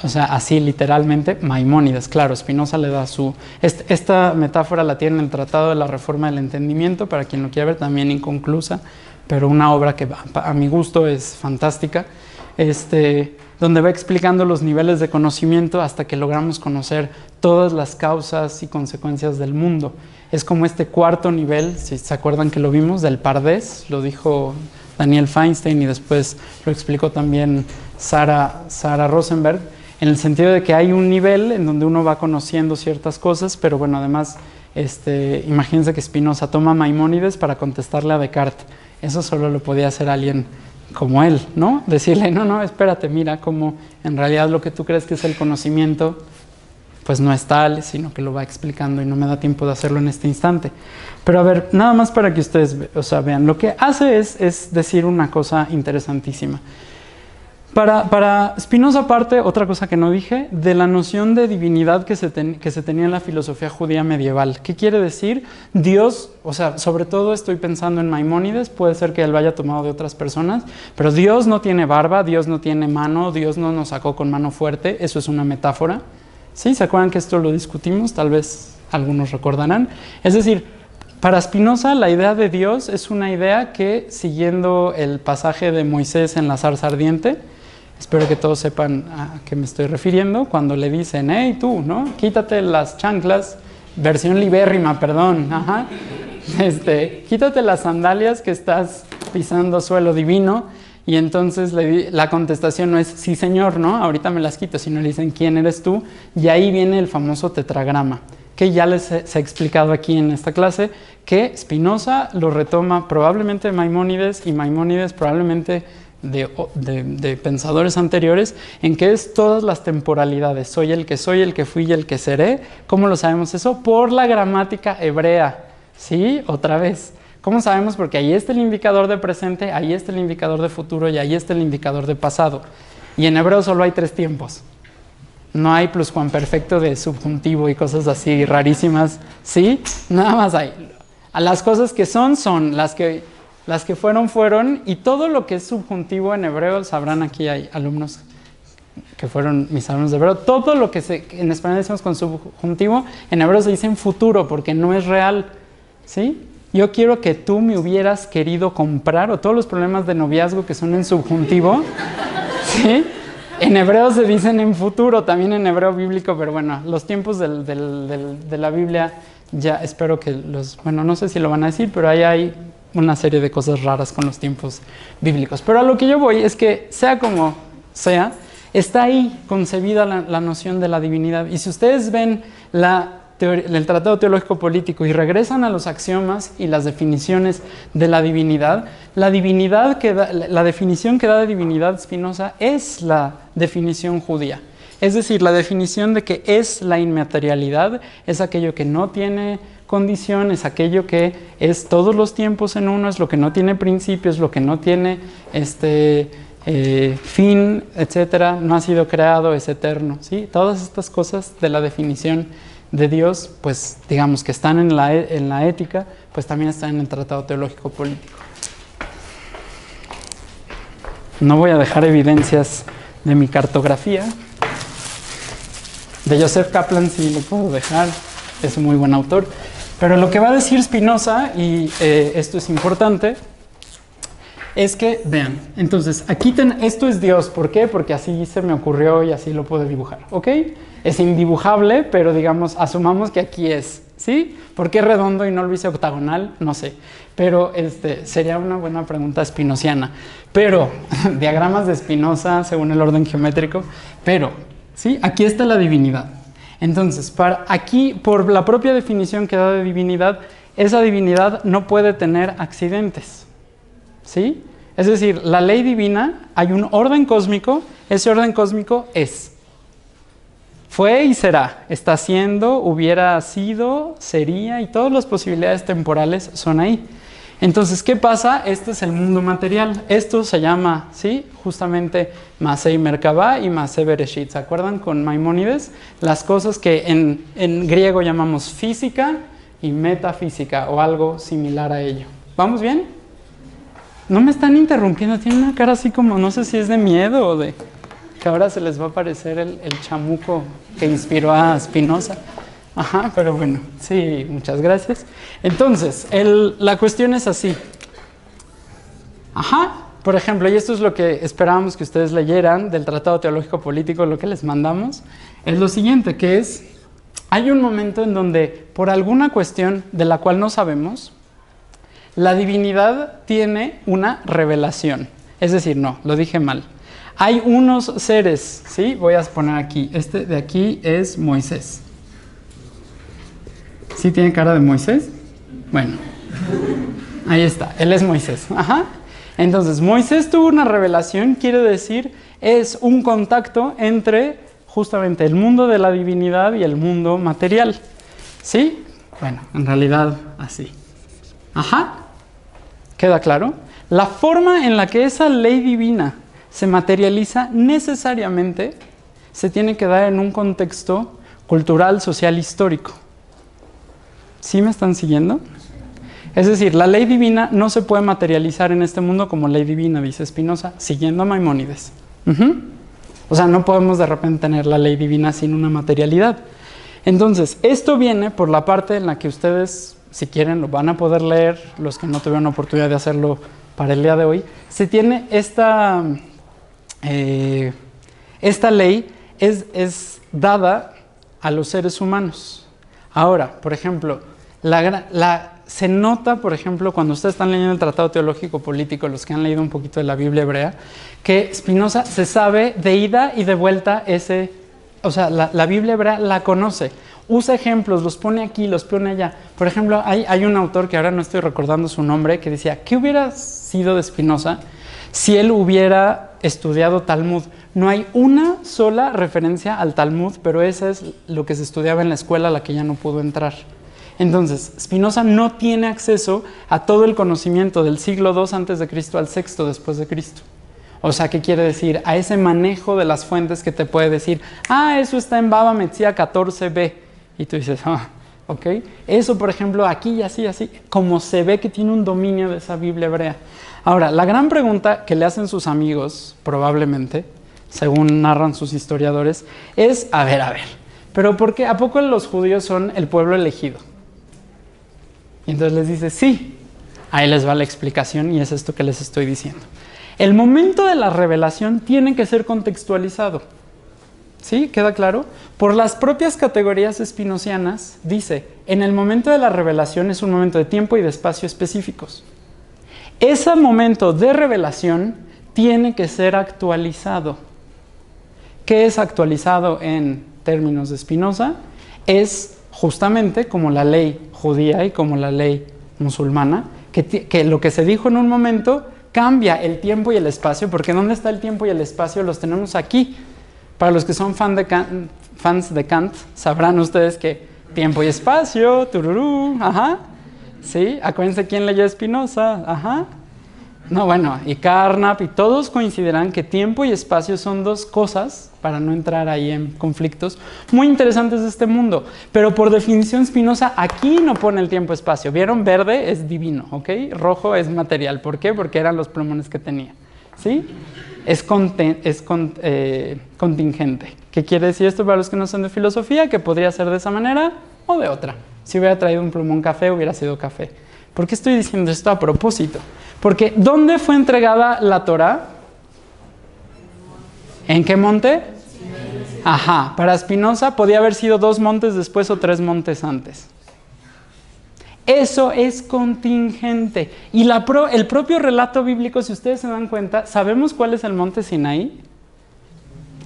O sea, así literalmente, Maimónides. Claro, Spinoza le da su... Esta metáfora la tiene en el Tratado de la Reforma del Entendimiento, para quien lo quiera ver, también inconclusa, pero una obra que a mi gusto es fantástica, donde va explicando los niveles de conocimiento hasta que logramos conocer todas las causas y consecuencias del mundo. Es como este cuarto nivel, si se acuerdan que lo vimos, del pardés, lo dijo Daniel Feinstein y después lo explicó también Sara Rosenberg, en el sentido de que hay un nivel en donde uno va conociendo ciertas cosas, pero bueno, además, imagínense que Spinoza toma a Maimónides para contestarle a Descartes. Eso solo lo podía hacer alguien como él, ¿no? Decirle, no, no, espérate, mira cómo en realidad lo que tú crees que es el conocimiento, pues no es tal, sino que lo va explicando y no me da tiempo de hacerlo en este instante. Pero a ver, nada más para que ustedes vean, lo que hace es decir una cosa interesantísima. Para Spinoza parte, otra cosa que no dije, de la noción de divinidad que se tenía en la filosofía judía medieval. ¿Qué quiere decir? Dios, o sea, sobre todo estoy pensando en Maimónides, puede ser que él lo haya tomado de otras personas, pero Dios no tiene barba, Dios no tiene mano, Dios no nos sacó con mano fuerte, eso es una metáfora. ¿Sí? ¿Se acuerdan que esto lo discutimos? Tal vez algunos recordarán. Es decir, para Spinoza, la idea de Dios es una idea que, siguiendo el pasaje de Moisés en la zarza ardiente, espero que todos sepan a qué me estoy refiriendo, cuando le dicen, hey tú, ¿no? Quítate las chanclas, versión libérrima, perdón, quítate las sandalias que estás pisando suelo divino, y entonces la contestación no es, sí señor, ¿no? Ahorita me las quito, sino le dicen, ¿quién eres tú? Y ahí viene el famoso tetragrama, que ya les he explicado aquí en esta clase, que Spinoza lo retoma probablemente de Maimónides, y Maimónides probablemente de pensadores anteriores, en que es todas las temporalidades, soy, el que fui y el que seré. ¿Cómo lo sabemos eso? Por la gramática hebrea, ¿sí? Otra vez. ¿Cómo sabemos? Porque ahí está el indicador de presente, ahí está el indicador de futuro y ahí está el indicador de pasado. Y en hebreo solo hay tres tiempos. No hay pluscuamperfecto de subjuntivo y cosas así rarísimas, ¿sí? Nada más hay. Las cosas que son las que fueron, y todo lo que es subjuntivo en hebreo, sabrán, aquí hay alumnos que fueron mis alumnos de hebreo, todo lo que en español decimos con subjuntivo, en hebreo se dice en futuro, porque no es real, ¿sí? Yo quiero que tú me hubieras querido comprar, o todos los problemas de noviazgo que son en subjuntivo, ¿sí? En hebreo se dicen en futuro, también en hebreo bíblico, pero bueno, los tiempos de la Biblia, ya espero que los... Bueno, no sé si lo van a decir, pero ahí hay una serie de cosas raras con los tiempos bíblicos. Pero a lo que yo voy es que, sea como sea, está ahí concebida la noción de la divinidad. Y si ustedes ven el Tratado Teológico Político y regresan a los axiomas y las definiciones de la definición que da de divinidad Spinoza es la definición judía. Es decir, la definición de que es la inmaterialidad, es aquello que no tiene condición, es aquello que es todos los tiempos en uno, es lo que no tiene principio, es lo que no tiene fin, etcétera, no ha sido creado, es eterno, ¿sí? Todas estas cosas de la definición de Dios, pues digamos que están en la ética, pues también están en el Tratado Teológico Político. No voy a dejar evidencias de mi cartografía. De Yosef Kaplan sí lo puedo dejar, es un muy buen autor. Pero lo que va a decir Spinoza, y esto es importante, es que, vean, entonces, aquí esto es Dios. ¿Por qué? Porque así se me ocurrió y así lo puedo dibujar, ¿ok? Es indibujable, pero digamos, asumamos que aquí es, ¿sí? ¿Por qué redondo y no lo hice octagonal? No sé, pero sería una buena pregunta espinosiana. Pero, diagramas de Spinoza según el orden geométrico, pero, ¿sí? Aquí está la divinidad. Entonces, aquí, por la propia definición que da de divinidad, esa divinidad no puede tener accidentes, ¿sí? Es decir, la ley divina, hay un orden cósmico, ese orden cósmico es. Fue y será, está siendo, hubiera sido, sería, y todas las posibilidades temporales son ahí. Entonces, ¿qué pasa? Este es el mundo material. Esto se llama, ¿sí? Justamente Masei Merkabah y Masei Bereshit. ¿Se acuerdan con Maimónides? Las cosas que en griego llamamos física y metafísica o algo similar a ello. ¿Vamos bien? No me están interrumpiendo. Tienen una cara así como, no sé si es de miedo o de... que ahora se les va a aparecer el chamuco que inspiró a Spinoza. Ajá, pero bueno, sí, muchas gracias. Entonces, la cuestión es así. Ajá, por ejemplo, y esto es lo que esperábamos que ustedes leyeran del Tratado Teológico Político, lo que les mandamos, es lo siguiente, que es, hay un momento en donde, por alguna cuestión de la cual no sabemos, la divinidad tiene una revelación. Es decir, no, lo dije mal. Hay unos seres, ¿sí? Voy a poner aquí, este de aquí es Moisés. ¿Sí tiene cara de Moisés? Bueno, ahí está, él es Moisés. Ajá. Entonces, Moisés tuvo una revelación, quiere decir, es un contacto entre justamente el mundo de la divinidad y el mundo material. ¿Sí? Bueno, en realidad así. Ajá. ¿Queda claro? La forma en la que esa ley divina se materializa necesariamente se tiene que dar en un contexto cultural, social, histórico. ¿Sí me están siguiendo? Es decir, la ley divina no se puede materializar en este mundo como ley divina, dice Spinoza, siguiendo a Maimónides. O sea, no podemos de repente tener la ley divina sin una materialidad. Entonces, esto viene por la parte en la que ustedes, si quieren, lo van a poder leer, los que no tuvieron oportunidad de hacerlo para el día de hoy. Se tiene esta ley es dada a los seres humanos. Ahora, por ejemplo, se nota, por ejemplo, cuando ustedes están leyendo el Tratado Teológico Político, los que han leído un poquito de la Biblia hebrea, que Spinoza se sabe de ida y de vuelta ese... O sea, la Biblia hebrea la conoce. Usa ejemplos, los pone aquí, los pone allá. Por ejemplo, hay un autor que ahora no estoy recordando su nombre, que decía, ¿qué hubiera sido de Spinoza si él hubiera estudiado Talmud? No hay una sola referencia al Talmud, pero esa es lo que se estudiaba en la escuela a la que ya no pudo entrar. Entonces, Spinoza no tiene acceso a todo el conocimiento del siglo II antes de Cristo al VI después de Cristo. O sea, ¿qué quiere decir? A ese manejo de las fuentes que te puede decir, ah, eso está en Baba Metzia 14b. Y tú dices, ah, ok. Eso, por ejemplo, aquí y así, así, como se ve que tiene un dominio de esa Biblia hebrea. Ahora, la gran pregunta que le hacen sus amigos, probablemente, según narran sus historiadores, es, a ver, ¿pero por qué? ¿A poco los judíos son el pueblo elegido? Y entonces les dice, sí, ahí les va la explicación y es esto que les estoy diciendo. El momento de la revelación tiene que ser contextualizado. ¿Sí? ¿Queda claro? Por las propias categorías espinocianas, dice, en el momento de la revelación es un momento de tiempo y de espacio específicos. Ese momento de revelación tiene que ser actualizado. ¿Qué es actualizado en términos de Spinoza? Es justamente como la ley judía y como la ley musulmana, que lo que se dijo en un momento cambia el tiempo y el espacio, porque ¿dónde está el tiempo y el espacio? Los tenemos aquí. Para los que son fans de Kant, sabrán ustedes que tiempo y espacio, tururú, ajá, sí, acuérdense quién leyó Spinoza, ajá. No, bueno, y Carnap y todos coincidirán que tiempo y espacio son dos cosas, para no entrar ahí en conflictos, muy interesantes de este mundo. Pero por definición Spinoza aquí no pone el tiempo-espacio. ¿Vieron? Verde es divino, ¿ok? Rojo es material. ¿Por qué? Porque eran los plumones que tenía, ¿sí? Es contingente. ¿Qué quiere decir esto para los que no son de filosofía? Que podría ser de esa manera o de otra. Si hubiera traído un plumón café, hubiera sido café. ¿Por qué estoy diciendo esto a propósito? Porque ¿dónde fue entregada la Torá? ¿En qué monte? Ajá, para Spinoza podía haber sido 2 montes después o 3 montes antes. Eso es contingente. Y el propio relato bíblico, si ustedes se dan cuenta, ¿sabemos cuál es el monte Sinaí?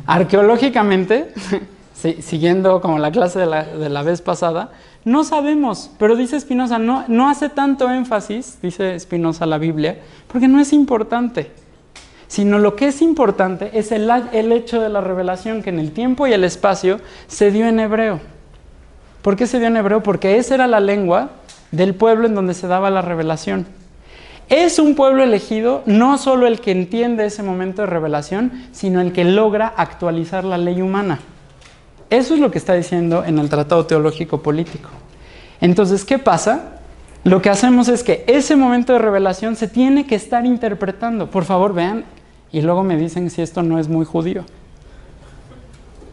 Arqueológicamente, siguiendo como la clase de la vez pasada, no sabemos, pero dice Spinoza, no hace tanto énfasis, dice Spinoza la Biblia, porque no es importante. Sino lo que es importante es el hecho de la revelación que en el tiempo y el espacio se dio en hebreo. ¿Por qué se dio en hebreo? Porque esa era la lengua del pueblo en donde se daba la revelación. Es un pueblo elegido, no solo el que entiende ese momento de revelación, sino el que logra actualizar la ley humana. Eso es lo que está diciendo en el Tratado Teológico Político. Entonces, ¿qué pasa? Lo que hacemos es que ese momento de revelación se tiene que estar interpretando. Por favor, vean. Y luego me dicen si esto no es muy judío.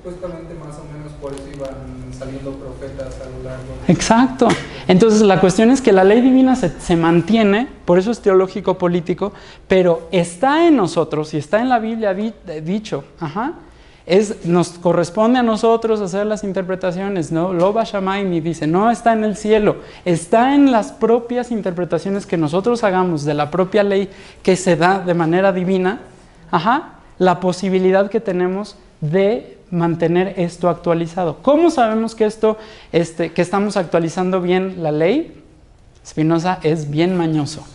Justamente más o menos por eso iban saliendo profetas a lo largo. Exacto. Entonces la cuestión es que la ley divina se mantiene, por eso es teológico-político, pero está en nosotros y está en la Biblia dicho. Ajá. Nos corresponde a nosotros hacer las interpretaciones, ¿no? Loba Shamaimi dice, no está en el cielo, está en las propias interpretaciones que nosotros hagamos de la propia ley que se da de manera divina, ajá, la posibilidad que tenemos de mantener esto actualizado. ¿Cómo sabemos que que estamos actualizando bien la ley? Spinoza es bien mañoso.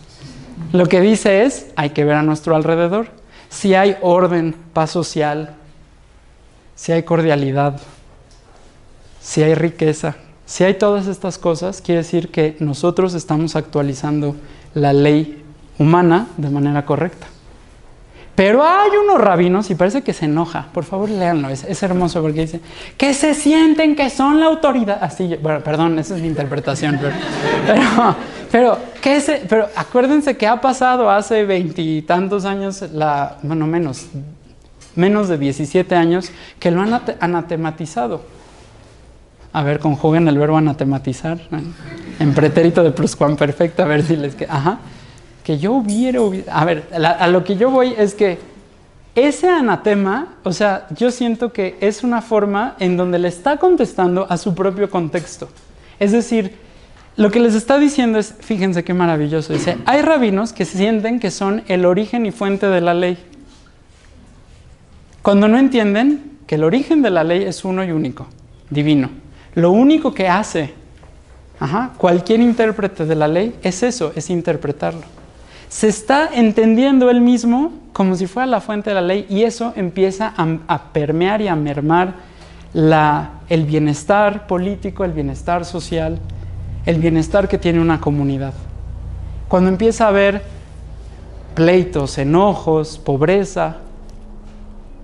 Lo que dice es, hay que ver a nuestro alrededor, si hay orden, paz social, si hay cordialidad, si hay riqueza, si hay todas estas cosas, quiere decir que nosotros estamos actualizando la ley humana de manera correcta. Pero hay unos rabinos y parece que se enoja. Por favor, léanlo. Es hermoso porque dice que se sienten que son la autoridad. Así, bueno, perdón, esa es mi interpretación. Pero acuérdense que ha pasado hace 20 y tantos años, bueno, menos de 17 años, que lo han anatematizado. A ver, conjuguen el verbo anatematizar, ¿no? En pretérito de pluscuamperfecto, a ver si les queda. Ajá. Que yo hubiera... A ver, a lo que yo voy es que ese anatema, o sea, yo siento que es una forma en donde le está contestando a su propio contexto. Es decir, lo que les está diciendo es, fíjense qué maravilloso, dice, hay rabinos que sienten que son el origen y fuente de la ley. Cuando no entienden que el origen de la ley es uno y único, divino. Lo único que hace cualquier intérprete de la ley es eso, es interpretarlo. Se está entendiendo él mismo como si fuera la fuente de la ley y eso empieza a permear y a mermar el bienestar político, el bienestar social, el bienestar que tiene una comunidad. Cuando empieza a haber pleitos, enojos, pobreza...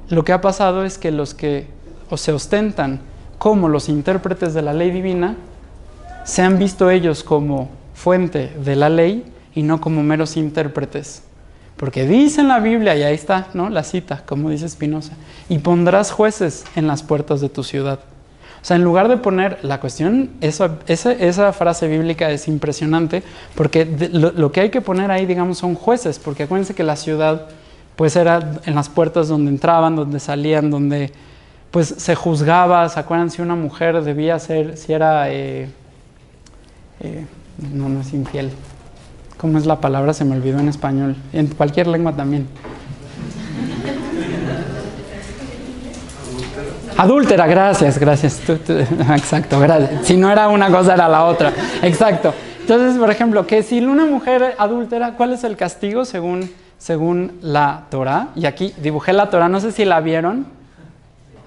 Lo que ha pasado es que los que se ostentan como los intérpretes de la ley divina se han visto ellos como fuente de la ley y no como meros intérpretes. Porque dice en la Biblia, y ahí está, ¿no?, la cita, como dice Spinoza, y pondrás jueces en las puertas de tu ciudad. O sea, en lugar de poner la cuestión, esa frase bíblica es impresionante porque lo que hay que poner ahí, digamos, son jueces, porque acuérdense que la ciudad... pues era en las puertas donde entraban, donde salían, donde pues se juzgaba. ¿Se acuerdan si una mujer debía ser, si era, no es infiel? ¿Cómo es la palabra? Se me olvidó en español, en cualquier lengua también. Adúltera, gracias. Exacto, gracias. Si no era una cosa, era la otra. Exacto. Entonces, por ejemplo, que si una mujer adúltera, ¿cuál es el castigo según la Torá? Y aquí dibujé la Torá, no sé si la vieron.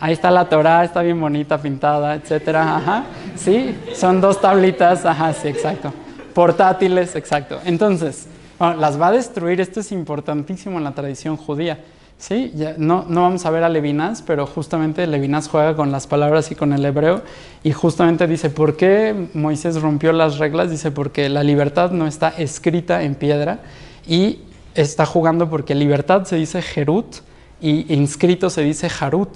Ahí está la Torá, está bien bonita, pintada, etcétera. Ajá. Sí, son 2 tablitas, ajá, sí, exacto. Portátiles, exacto. Entonces, bueno, las va a destruir. Esto es importantísimo en la tradición judía. Sí, ya, no vamos a ver a Levinas, pero justamente Levinas juega con las palabras y con el hebreo y justamente dice, ¿por qué Moisés rompió las reglas? Dice, porque la libertad no está escrita en piedra y está jugando porque libertad se dice Jerut y inscrito se dice Harut.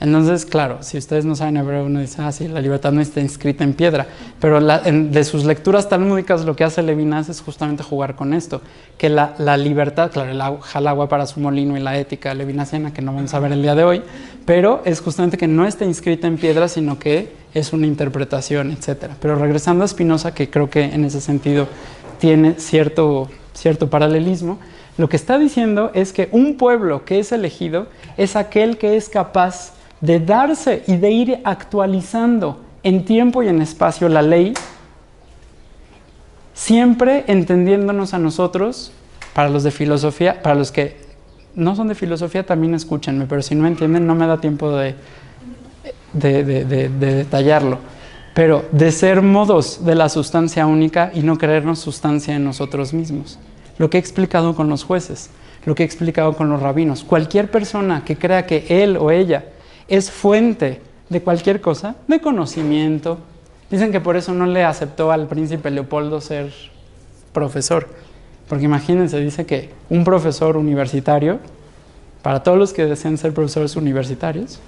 Entonces, claro, si ustedes no saben hebreo, uno dice, ah, sí, la libertad no está inscrita en piedra. Pero de sus lecturas talmúdicas, lo que hace Levinas es justamente jugar con esto, que la libertad, claro, el agua para su molino y la ética levinasiana, que no vamos a ver el día de hoy, pero es justamente que no está inscrita en piedra, sino que es una interpretación, etc. Pero regresando a Spinoza, que creo que en ese sentido tiene cierto paralelismo, lo que está diciendo es que un pueblo que es elegido es aquel que es capaz de darse y de ir actualizando en tiempo y en espacio la ley, siempre entendiéndonos a nosotros, para los de filosofía, para los que no son de filosofía también escúchenme, pero si no entienden no me da tiempo de detallarlo, pero de ser modos de la sustancia única y no creernos sustancia en nosotros mismos. Lo que he explicado con los jueces, lo que he explicado con los rabinos, cualquier persona que crea que él o ella es fuente de cualquier cosa, de conocimiento. Dicen que por eso no le aceptó al príncipe Leopoldo ser profesor. Porque imagínense, dice que un profesor universitario, para todos los que desean ser profesores universitarios,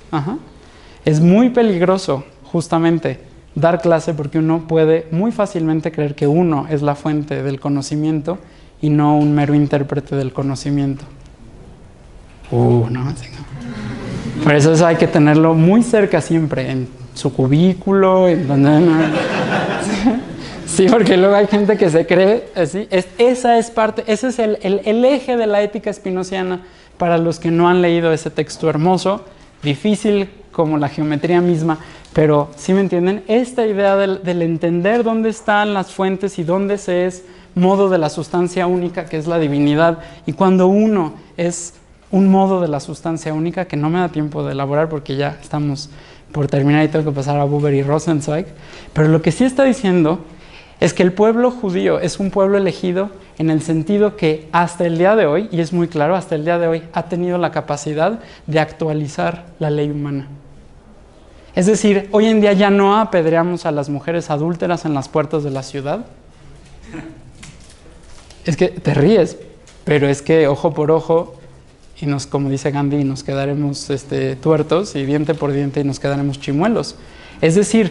es muy peligroso justamente dar clase porque uno puede muy fácilmente creer que uno es la fuente del conocimiento y no un mero intérprete del conocimiento. Por eso eso hay que tenerlo muy cerca siempre, en su cubículo, en donde... Sí, porque luego hay gente que se cree así. Esa es parte, ese es el eje de la ética spinociana para los que no han leído ese texto hermoso, difícil como la geometría misma, pero ¿sí me entienden? Esta idea del entender dónde están las fuentes y dónde se es modo de la sustancia única, que es la divinidad, y cuando uno es... un modo de la sustancia única que no me da tiempo de elaborar porque ya estamos por terminar y tengo que pasar a Buber y Rosenzweig, pero lo que sí está diciendo es que el pueblo judío es un pueblo elegido en el sentido que hasta el día de hoy, y es muy claro, hasta el día de hoy ha tenido la capacidad de actualizar la ley humana. Es decir, hoy en día ya no apedreamos a las mujeres adúlteras en las puertas de la ciudad. Es que te ríes, pero es que ojo por ojo... y nos, como dice Gandhi, nos quedaremos tuertos, y diente por diente, y nos quedaremos chimuelos. Es decir,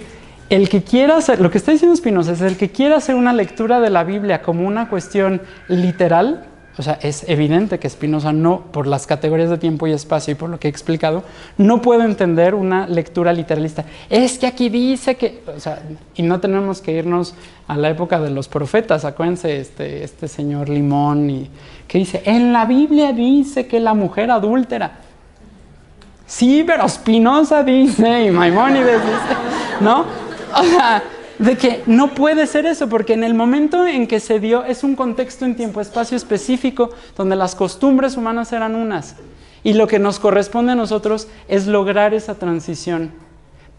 el que quiera hacer, lo que está diciendo Spinoza es el que quiera hacer una lectura de la Biblia como una cuestión literal, o sea, es evidente que Spinoza no, por las categorías de tiempo y espacio y por lo que he explicado, no puede entender una lectura literalista. Es que aquí dice que, o sea, y no tenemos que irnos a la época de los profetas, acuérdense, este señor Limón, y que dice, en la Biblia dice que la mujer adúltera. Sí, pero Spinoza dice, y Maimónides dice, ¿no? O sea... de que no puede ser eso, porque en el momento en que se dio, es un contexto en tiempo-espacio específico, donde las costumbres humanas eran unas, y lo que nos corresponde a nosotros es lograr esa transición,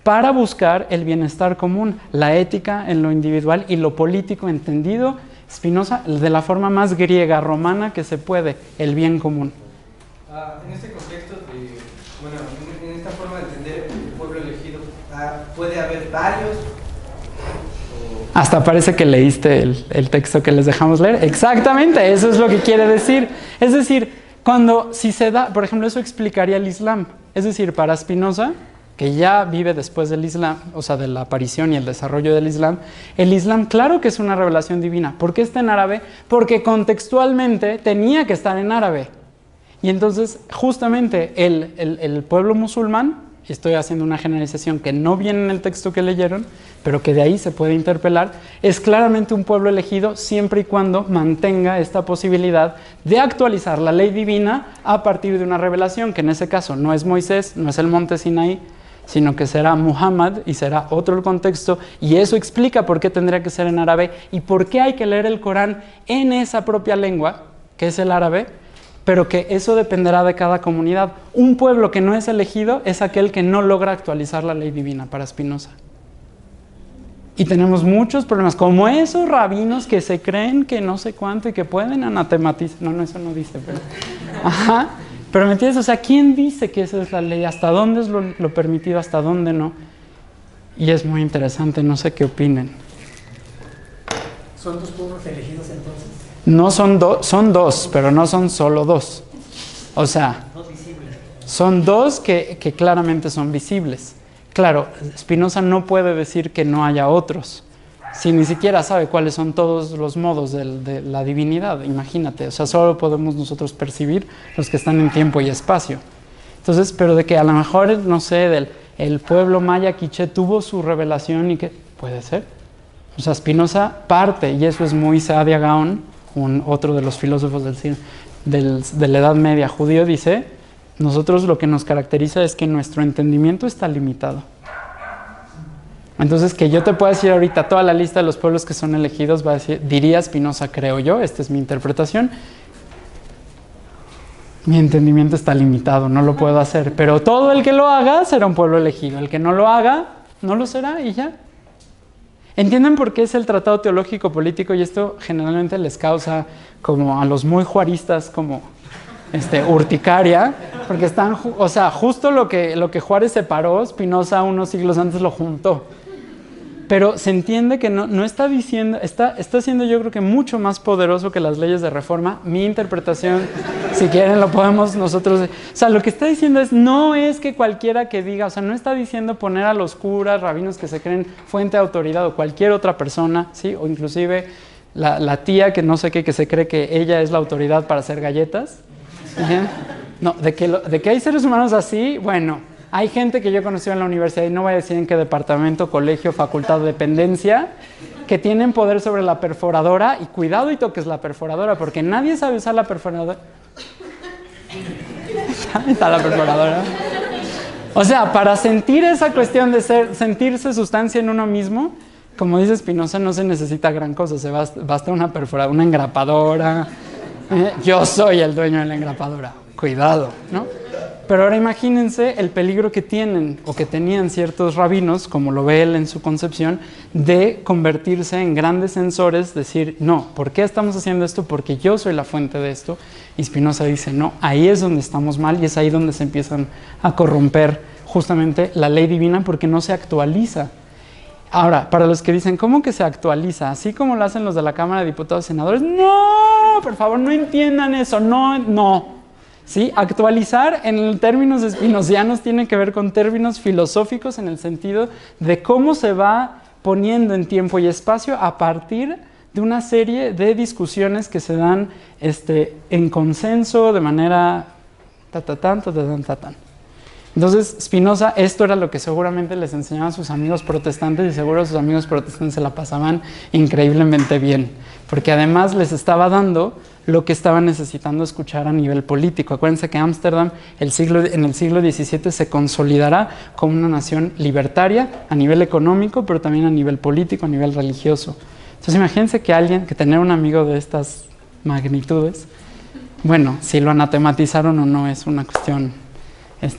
para buscar el bienestar común, la ética en lo individual y lo político entendido, Spinoza, de la forma más griega, romana que se puede, el bien común. En este contexto, en esta forma de entender el pueblo elegido, puede haber varios... Hasta parece que leíste el texto que les dejamos leer. Exactamente, eso es lo que quiere decir. Es decir, si se da, por ejemplo, eso explicaría el Islam. Es decir, para Spinoza, que ya vive después del Islam, o sea, de la aparición y el desarrollo del Islam, el Islam claro que es una revelación divina. ¿Por qué está en árabe? Porque contextualmente tenía que estar en árabe. Y entonces, justamente, el pueblo musulmán, estoy haciendo una generalización que no viene en el texto que leyeron, pero que de ahí se puede interpelar, es claramente un pueblo elegido siempre y cuando mantenga esta posibilidad de actualizar la ley divina a partir de una revelación, que en ese caso no es Moisés, no es el monte Sinaí, sino que será Muhammad y será otro el contexto, y eso explica por qué tendría que ser en árabe y por qué hay que leer el Corán en esa propia lengua, que es el árabe, pero que eso dependerá de cada comunidad. Un pueblo que no es elegido es aquel que no logra actualizar la ley divina para Spinoza. Y tenemos muchos problemas, como esos rabinos que se creen que no sé cuánto y que pueden anatematizar. No, eso no dice, pero... Ajá, pero ¿me entiendes? O sea, ¿quién dice que esa es la ley? ¿Hasta dónde es lo permitido? ¿Hasta dónde no? Y es muy interesante, no sé qué opinen. ¿Son tus pueblos elegidos entonces? No son dos, son dos, pero no son solo dos. O sea, Son dos que claramente son visibles. Claro, Spinoza no puede decir que no haya otros, si ni siquiera sabe cuáles son todos los modos de la divinidad, imagínate. O sea, solo podemos nosotros percibir los que están en tiempo y espacio. Entonces, pero de que a lo mejor, no sé, el pueblo maya quiché tuvo su revelación y que... ¿Puede ser? O sea, Spinoza parte, y eso es muy Saadia Gaon, otro de los filósofos de la Edad Media judío, dice, nosotros lo que nos caracteriza es que nuestro entendimiento está limitado. Entonces, que yo te pueda decir ahorita toda la lista de los pueblos que son elegidos, va a decir, diría Spinoza, creo yo, esta es mi interpretación, mi entendimiento está limitado, no lo puedo hacer, pero todo el que lo haga será un pueblo elegido, el que no lo haga, no lo será y ya. ¿Entienden por qué es el tratado teológico político? Y esto generalmente les causa, como a los muy juaristas, como urticaria, porque están, o sea, justo lo que Juárez separó, Spinoza unos siglos antes lo juntó. Pero se entiende que no está diciendo, está siendo, yo creo que mucho más poderoso que las leyes de reforma. Mi interpretación, si quieren lo podemos nosotros... O sea, lo que está diciendo es, no es que cualquiera que diga, o sea, no está diciendo poner a los curas, rabinos que se creen fuente de autoridad o cualquier otra persona, ¿sí? O inclusive la tía que no sé qué, que se cree que ella es la autoridad para hacer galletas. ¿Sí? No, de que hay seres humanos así, bueno... Hay gente que yo conocí en la universidad, y no voy a decir en qué departamento, colegio, facultad o dependencia, que tienen poder sobre la perforadora, y cuidado y toques la perforadora, porque nadie sabe usar la perforadora. Está la perforadora. O sea, para sentir esa cuestión de sentirse sustancia en uno mismo, como dice Spinoza, no se necesita gran cosa, basta una perforadora, una engrapadora. Yo soy el dueño de la engrapadora. Cuidado, ¿no? Pero ahora imagínense el peligro que tienen o que tenían ciertos rabinos, como lo ve él en su concepción, de convertirse en grandes censores, decir, no, ¿por qué estamos haciendo esto? Porque yo soy la fuente de esto. Y Spinoza dice, no, ahí es donde estamos mal y es ahí donde se empiezan a corromper justamente la ley divina porque no se actualiza. Ahora, para los que dicen, ¿cómo que se actualiza? Así como lo hacen los de la Cámara de Diputados y Senadores, no, por favor, no entiendan eso, no. ¿Sí? Actualizar en términos espinocianos tiene que ver con términos filosóficos en el sentido de cómo se va poniendo en tiempo y espacio a partir de una serie de discusiones que se dan en consenso de manera ta-ta-tan. Entonces, Spinoza, esto era lo que seguramente les enseñaba a sus amigos protestantes, y seguro sus amigos protestantes se la pasaban increíblemente bien, porque además les estaba dando lo que estaban necesitando escuchar a nivel político. Acuérdense que Ámsterdam en el siglo XVII se consolidará como una nación libertaria a nivel económico, pero también a nivel político, a nivel religioso. Entonces, imagínense que tener un amigo de estas magnitudes, bueno, si lo anatematizaron o no es una cuestión...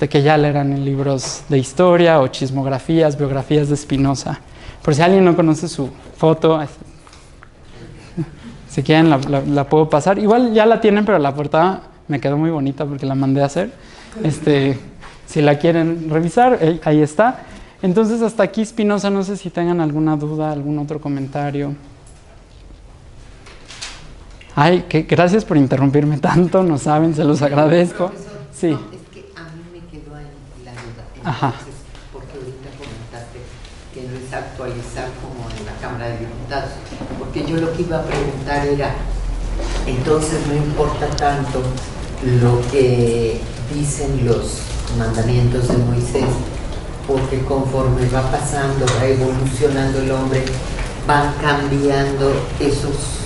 que ya leerán en libros de historia o chismografías, biografías de Spinoza. Por si alguien no conoce su foto, si quieren la puedo pasar. Igual ya la tienen, pero la portada me quedó muy bonita porque la mandé a hacer. Si la quieren revisar, ahí está. Entonces, hasta aquí Spinoza. No sé si tengan alguna duda, algún otro comentario. Ay, gracias por interrumpirme tanto, no saben, se los agradezco. Sí. Ajá. Porque ahorita comentaste que no es actualizar como en la Cámara de Diputados, porque yo lo que iba a preguntar era, entonces no importa tanto lo que dicen los mandamientos de Moisés, porque conforme va pasando, va evolucionando el hombre, van cambiando esos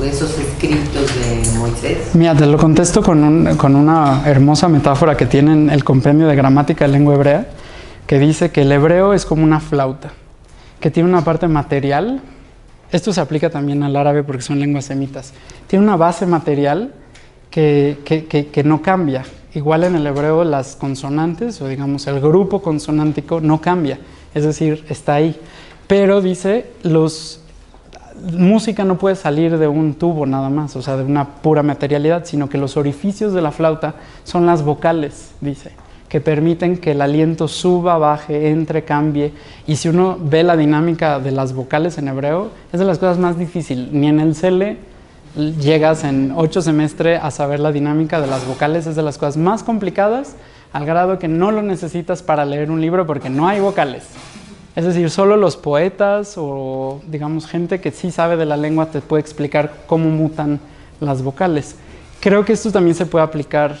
escritos de Moisés. Mira, te lo contesto con una hermosa metáfora que tiene en el compendio de gramática de lengua hebrea, que dice que el hebreo es como una flauta, que tiene una parte material. Esto se aplica también al árabe porque son lenguas semitas. Tiene una base material que no cambia. Igual en el hebreo las consonantes, o digamos el grupo consonántico, no cambia. Es decir, está ahí. Pero dice, música no puede salir de un tubo nada más, o sea, de una pura materialidad, sino que los orificios de la flauta son las vocales, dice, que permiten que el aliento suba, baje, entre, cambie. Y si uno ve la dinámica de las vocales en hebreo, es de las cosas más difíciles. Ni en el cele, llegas en 8 semestres a saber la dinámica de las vocales. Es de las cosas más complicadas, al grado que no lo necesitas para leer un libro porque no hay vocales. Es decir, solo los poetas o, digamos, gente que sí sabe de la lengua te puede explicar cómo mutan las vocales. Creo que esto también se puede aplicar,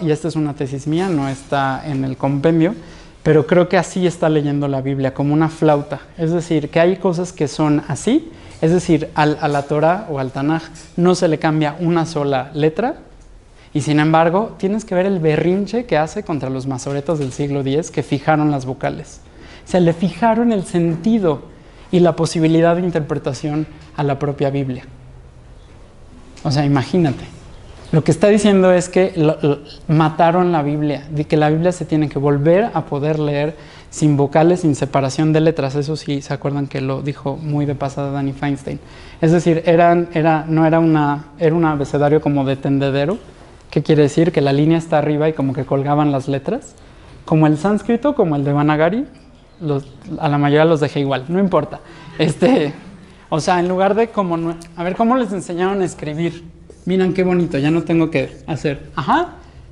y esta es una tesis mía, no está en el compendio, pero creo que así está leyendo la Biblia, como una flauta. Es decir, que hay cosas que son así, es decir, a la Torah o al Tanaj no se le cambia una sola letra, y sin embargo, tienes que ver el berrinche que hace contra los masoretas del siglo X que fijaron las vocales. Se le fijaron el sentido y la posibilidad de interpretación a la propia Biblia. O sea, imagínate. Lo que está diciendo es que mataron la Biblia, de que la Biblia se tiene que volver a poder leer sin vocales, sin separación de letras. Eso sí, se acuerdan que lo dijo muy de pasada Daniel Feinstein. Es decir, era un abecedario como de tendedero, que quiere decir que la línea está arriba y como que colgaban las letras, como el sánscrito, como el de Devanagari, a la mayoría los dejé igual, no importa. O sea, en lugar de como... A ver, ¿cómo les enseñaron a escribir? Miren qué bonito, ya no tengo que hacer. Ajá,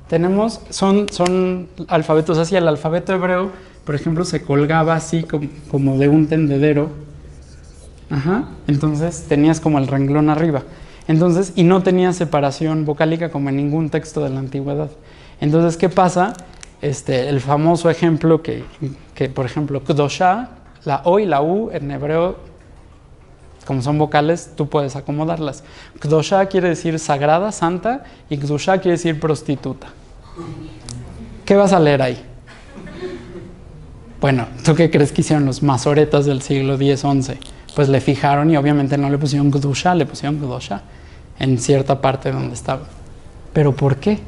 tenemos... Son alfabetos así. El alfabeto hebreo, por ejemplo, se colgaba así como de un tendedero. Ajá, entonces tenías como el renglón arriba. Entonces, y no tenía separación vocálica como en ningún texto de la antigüedad. Entonces, ¿qué pasa? El famoso ejemplo que por ejemplo, Kdosha, la O y la U en hebreo, como son vocales, tú puedes acomodarlas. Kdosha quiere decir sagrada, santa, y Kdusha quiere decir prostituta. ¿Qué vas a leer ahí? Bueno, ¿tú qué crees que hicieron los masoretas del siglo X-XI? Pues le fijaron y obviamente no le pusieron Kdusha, le pusieron Kdosha en cierta parte donde estaba. ¿Pero por qué?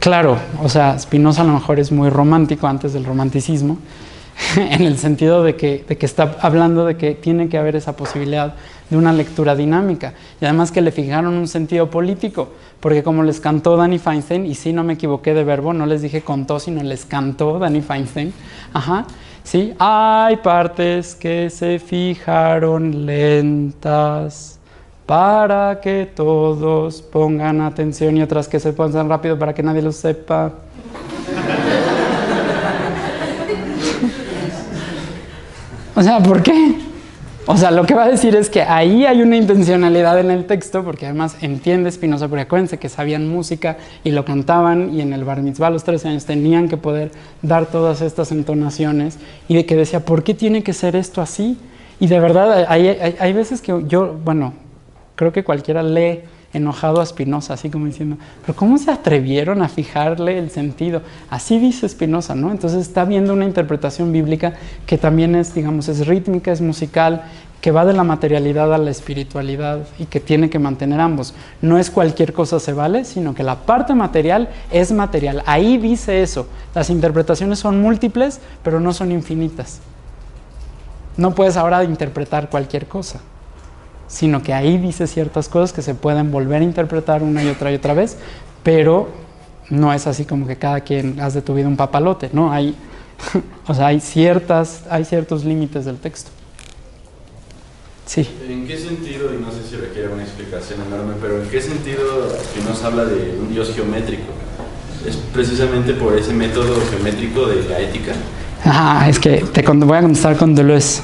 Claro, o sea, Spinoza a lo mejor es muy romántico antes del romanticismo, en el sentido de que está hablando de que tiene que haber esa posibilidad de una lectura dinámica, y además que le fijaron un sentido político, porque como les cantó Danny Feinstein, y sí, no me equivoqué de verbo, no les dije contó, sino les cantó Danny Feinstein, ajá, sí, hay partes que se fijaron lentas, para que todos pongan atención, y otras que se pasan rápido para que nadie lo sepa. O sea, ¿por qué? O sea, lo que va a decir es que ahí hay una intencionalidad en el texto, porque además entiende Spinoza, porque acuérdense que sabían música y lo cantaban, y en el bar mitzvah a los 13 años tenían que poder dar todas estas entonaciones, y de que decía, ¿por qué tiene que ser esto así? Y de verdad, hay veces que yo, bueno, creo que cualquiera lee enojado a Spinoza, así como diciendo, pero ¿cómo se atrevieron a fijarle el sentido? Así dice Spinoza, ¿no? Entonces está viendo una interpretación bíblica que también es, digamos, es rítmica, es musical, que va de la materialidad a la espiritualidad y que tiene que mantener ambos. No es cualquier cosa se vale, sino que la parte material es material. Ahí dice eso. Las interpretaciones son múltiples, pero no son infinitas. No puedes ahora interpretar cualquier cosa, sino que ahí dice ciertas cosas que se pueden volver a interpretar una y otra vez, pero no es así como que cada quien hace de tu vida un papalote, ¿no? O sea, hay ciertos límites del texto. Sí. ¿En qué sentido, y no sé si requiere una explicación enorme, pero en qué sentido Spinoza habla de un Dios geométrico? ¿Es precisamente por ese método geométrico de la ética? Ah, es que te voy a contestar con Deleuze.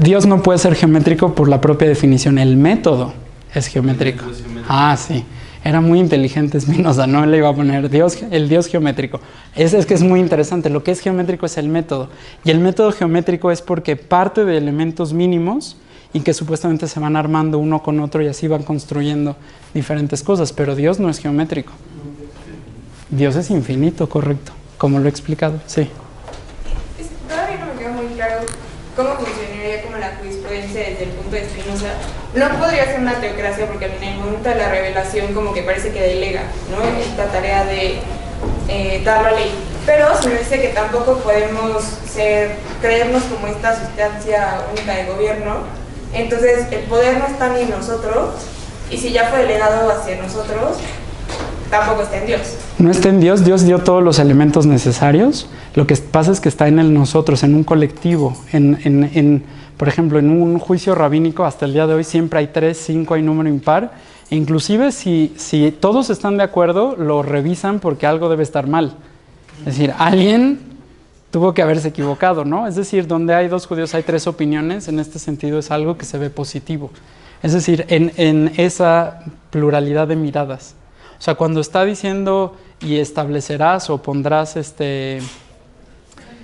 Dios no puede ser geométrico por la propia definición. El método es geométrico. Ah, sí. Era muy inteligente Spinoza, no le iba a poner Dios, el Dios geométrico. Es que es muy interesante. Lo que es geométrico es el método. Y el método geométrico es porque parte de elementos mínimos y que supuestamente se van armando uno con otro y así van construyendo diferentes cosas. Pero Dios no es geométrico. Dios es infinito, correcto. Como lo he explicado, sí. Todavía no me queda muy claro cómo funcionaría como la jurisprudencia desde el punto de Spinoza. No podría ser una teocracia porque en el momento de la revelación como que parece que delega, ¿no?, esta tarea de dar la ley. Pero se me dice que tampoco podemos creernos como esta sustancia única de gobierno. Entonces el poder no está ni en nosotros, y si ya fue delegado hacia nosotros, tampoco está en Dios. No está en Dios. Dios dio todos los elementos necesarios. Lo que pasa es que está en el nosotros, en un colectivo, Por ejemplo, en un juicio rabínico hasta el día de hoy siempre hay 3, 5, hay número impar. E inclusive si todos están de acuerdo, lo revisan porque algo debe estar mal. Es decir, alguien tuvo que haberse equivocado, ¿no? Es decir, donde hay 2 judíos hay 3 opiniones. En este sentido es algo que se ve positivo. Es decir, en esa pluralidad de miradas. O sea, cuando está diciendo y establecerás o pondrás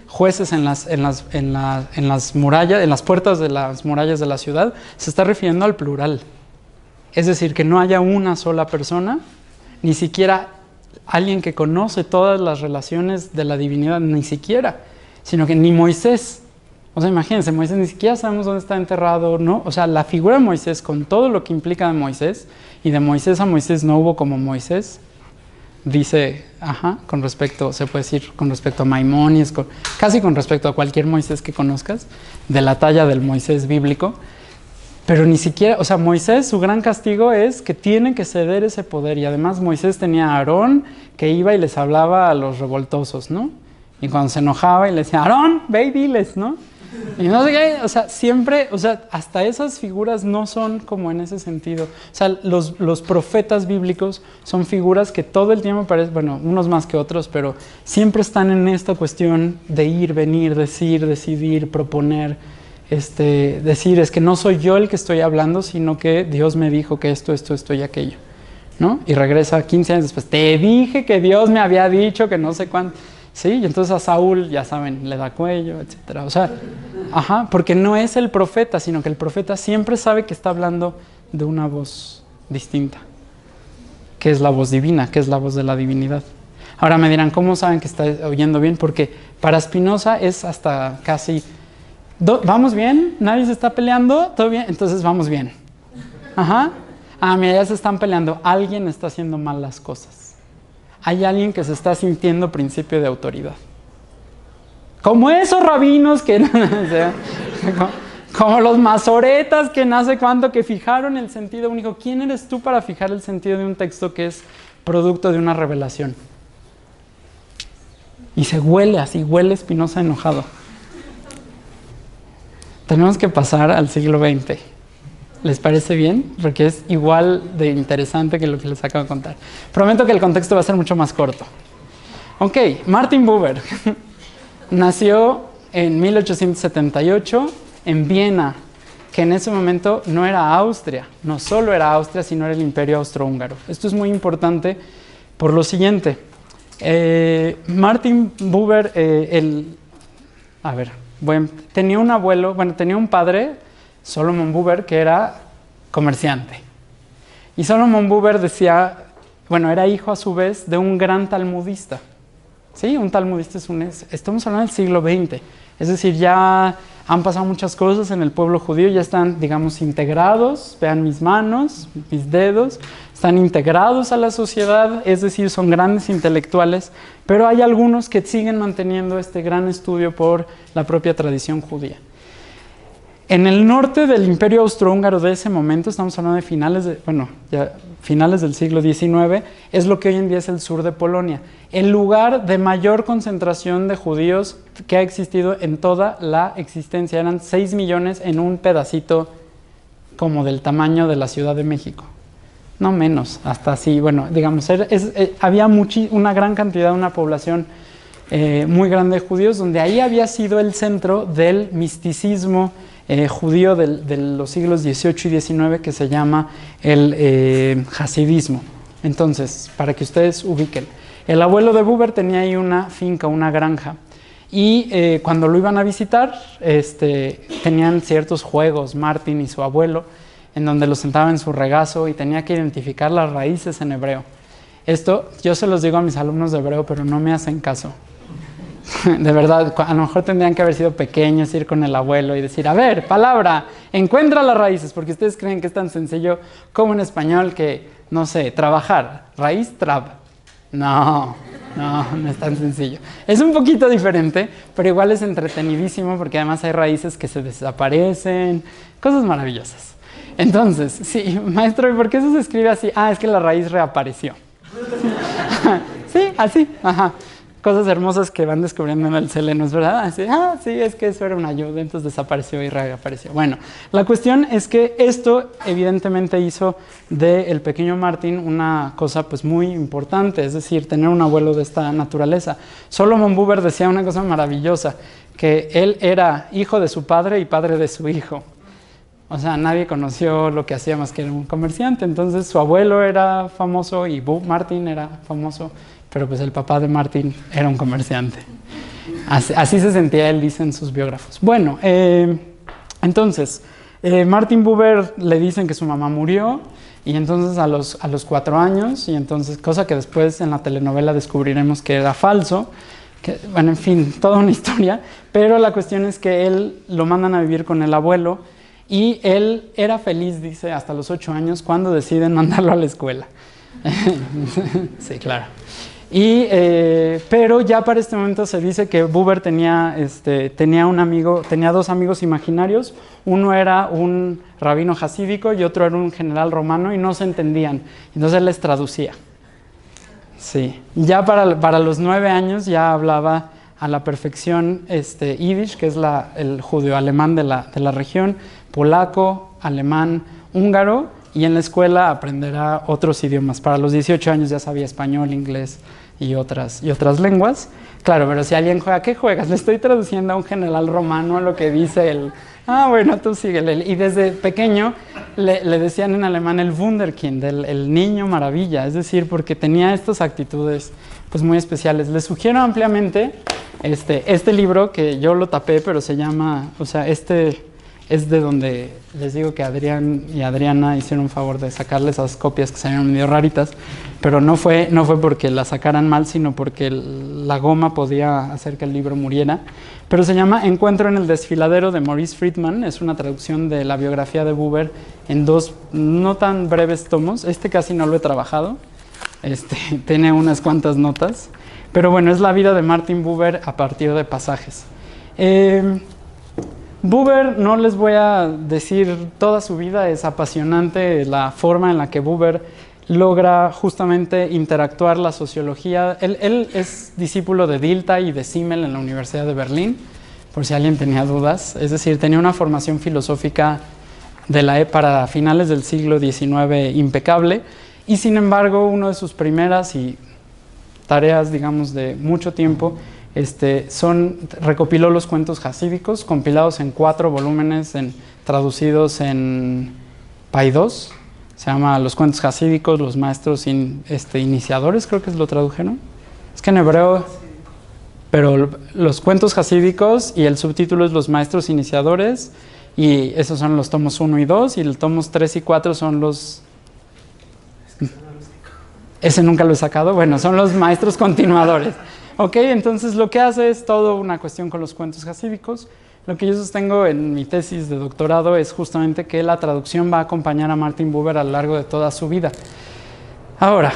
jueces en las murallas, en las puertas de las murallas de la ciudad, se está refiriendo al plural. Es decir, que no haya una sola persona, ni siquiera alguien que conoce todas las relaciones de la divinidad, ni siquiera, sino que ni Moisés. O sea, imagínense, Moisés ni siquiera sabemos dónde está enterrado, ¿no? O sea, la figura de Moisés, con todo lo que implica de Moisés, y de Moisés a Moisés no hubo como Moisés, dice, ajá, con respecto, se puede decir, con respecto a Maimónides, casi con respecto a cualquier Moisés que conozcas, de la talla del Moisés bíblico, pero ni siquiera, o sea, Moisés, su gran castigo es que tiene que ceder ese poder, y además Moisés tenía a Aarón, que iba y les hablaba a los revoltosos, ¿no? Y cuando se enojaba y le decía, Aarón, ve y diles, ¿no? Y no sé qué, o sea, siempre, o sea, hasta esas figuras no son como en ese sentido. O sea, los profetas bíblicos son figuras que todo el tiempo parecen, bueno, unos más que otros, pero siempre están en esta cuestión de ir, venir, decir, decidir, proponer. Decir, es que no soy yo el que estoy hablando, sino que Dios me dijo que esto, esto, esto y aquello, ¿no? Y regresa 15 años después, te dije que Dios me había dicho que no sé cuánto, ¿sí? Y entonces a Saúl, ya saben, le da cuello, etcétera. O sea, ajá, porque no es el profeta, sino que el profeta siempre sabe que está hablando de una voz distinta, que es la voz divina, que es la voz de la divinidad. Ahora me dirán, ¿cómo saben que está oyendo bien? Porque para Spinoza es hasta casi... ¿Vamos bien? ¿Nadie se está peleando? ¿Todo bien? Entonces vamos bien. Ajá. Ah, mira, ya se están peleando. Alguien está haciendo mal las cosas. Hay alguien que se está sintiendo principio de autoridad. Como esos rabinos que... como los masoretas que no sé cuánto, que fijaron el sentido único. ¿Quién eres tú para fijar el sentido de un texto que es producto de una revelación? Y se huele así, huele Spinoza enojado. Tenemos que pasar al siglo XX. ¿Les parece bien? Porque es igual de interesante que lo que les acabo de contar. Prometo que el contexto va a ser mucho más corto. Ok, Martin Buber nació en 1878 en Viena, que en ese momento no era Austria. No solo era Austria, sino era el Imperio Austrohúngaro. Esto es muy importante por lo siguiente. Martin Buber, tenía un abuelo, tenía un padre, Solomon Buber, que era comerciante. Y Solomon Buber decía, era hijo a su vez de un gran talmudista. Sí, un talmudista es estamos hablando del siglo XX. Es decir, ya han pasado muchas cosas en el pueblo judío, ya están, digamos, integrados. Vean mis manos, mis dedos, están integrados a la sociedad, es decir, son grandes intelectuales, pero hay algunos que siguen manteniendo este gran estudio por la propia tradición judía. En el norte del Imperio Austrohúngaro de ese momento, estamos hablando de finales del siglo XIX, es lo que hoy en día es el sur de Polonia, el lugar de mayor concentración de judíos que ha existido en toda la existencia. Eran 6 millones en un pedacito como del tamaño de la Ciudad de México. No menos, hasta así, había una gran cantidad, una población muy grande de judíos, donde ahí había sido el centro del misticismo judío de los siglos XVIII y XIX, que se llama el hasidismo. Entonces, para que ustedes ubiquen, el abuelo de Buber tenía ahí una finca, una granja, y cuando lo iban a visitar, tenían ciertos juegos, Martin y su abuelo, en donde lo sentaba en su regazo y tenía que identificar las raíces en hebreo. Esto yo se los digo a mis alumnos de hebreo, pero no me hacen caso. De verdad, a lo mejor tendrían que haber sido pequeños, ir con el abuelo y decir, a ver, palabra, encuentra las raíces, porque ustedes creen que es tan sencillo como en español que, no sé, trabajar, raíz, trab. No es tan sencillo. Es un poquito diferente, pero igual es entretenidísimo, porque además hay raíces que se desaparecen, cosas maravillosas. Entonces, sí, maestro, ¿y por qué eso se escribe así? Ah, es que la raíz reapareció. Sí, así, ajá. cosas hermosas que van descubriendo en el Seleno, ¿es verdad? Así, ah, sí, es que eso era una ayuda, entonces desapareció y reapareció. Bueno, la cuestión es que esto evidentemente hizo del pequeño Martin una cosa pues muy importante, es decir, tener un abuelo de esta naturaleza. Solomon Buber decía una cosa maravillosa, que él era hijo de su padre y padre de su hijo. O sea, nadie conoció lo que hacía más que era un comerciante. Entonces, su abuelo era famoso y Martin era famoso, pero pues el papá de Martin era un comerciante. Así se sentía él, dicen sus biógrafos. Bueno, entonces, Martin Buber le dicen que su mamá murió y entonces a los 4 años, y entonces, cosa que después en la telenovela descubriremos que era falso. Que, bueno, en fin, toda una historia. Pero la cuestión es que él lo mandan a vivir con el abuelo. Y él era feliz, dice, hasta los 8 años, cuando deciden mandarlo a la escuela. Sí, claro. Y, pero ya para este momento se dice que Buber tenía, tenía 2 amigos imaginarios. Uno era un rabino jasídico y otro era un general romano y no se entendían. Entonces él les traducía. Sí. Ya para los 9 años ya hablaba a la perfección yiddish, que es el judeo-alemán de la región, polaco, alemán, húngaro, y en la escuela aprenderá otros idiomas. Para los 18 años ya sabía español, inglés y otras lenguas. Claro, pero si alguien juega, ¿qué juegas? Le estoy traduciendo a un general romano lo que dice él. Ah, bueno, tú síguele. Y desde pequeño le decían en alemán el Wunderkind, el niño maravilla, es decir, porque tenía estas actitudes pues muy especiales. Les sugiero ampliamente este libro, que yo lo tapé, pero se llama, o sea, es de donde les digo que Adrián y Adriana hicieron un favor de sacarle esas copias que se habían medio raritas, pero no fue porque la sacaran mal, sino porque la goma podía hacer que el libro muriera. Pero se llama Encuentro en el desfiladero, de Maurice Friedman. Es una traducción de la biografía de Buber en 2 no tan breves tomos. Casi no lo he trabajado, tiene unas cuantas notas, pero bueno, es la vida de Martin Buber a partir de pasajes. Buber, no les voy a decir toda su vida, es apasionante la forma en la que Buber logra justamente interactuar la sociología. Él es discípulo de Dilthey y de Simmel en la Universidad de Berlín, por si alguien tenía dudas. Es decir, tenía una formación filosófica para finales del siglo XIX impecable, y sin embargo, una de sus primeras tareas, digamos, de mucho tiempo, recopiló los cuentos jasídicos, compilados en 4 volúmenes, traducidos en Paidós. Se llama Los cuentos jasídicos, los maestros iniciadores, creo que lo tradujeron. Es que en hebreo, pero los cuentos jasídicos, y el subtítulo es Los maestros iniciadores, y esos son los tomos 1 y 2, y los tomos 3 y 4 son los... Ese nunca lo he sacado. Bueno, son los maestros continuadores. Ok, entonces lo que hace es toda una cuestión con los cuentos jasídicos. Lo que yo sostengo en mi tesis de doctorado es justamente que la traducción va a acompañar a Martin Buber a lo largo de toda su vida. Ahora,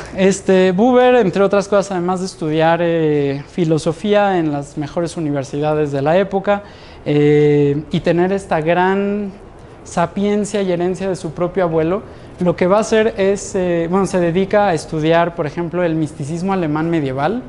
Buber, entre otras cosas, además de estudiar filosofía en las mejores universidades de la época y tener esta gran sapiencia y herencia de su propio abuelo, lo que va a hacer es, se dedica a estudiar, por ejemplo, el misticismo alemán medieval,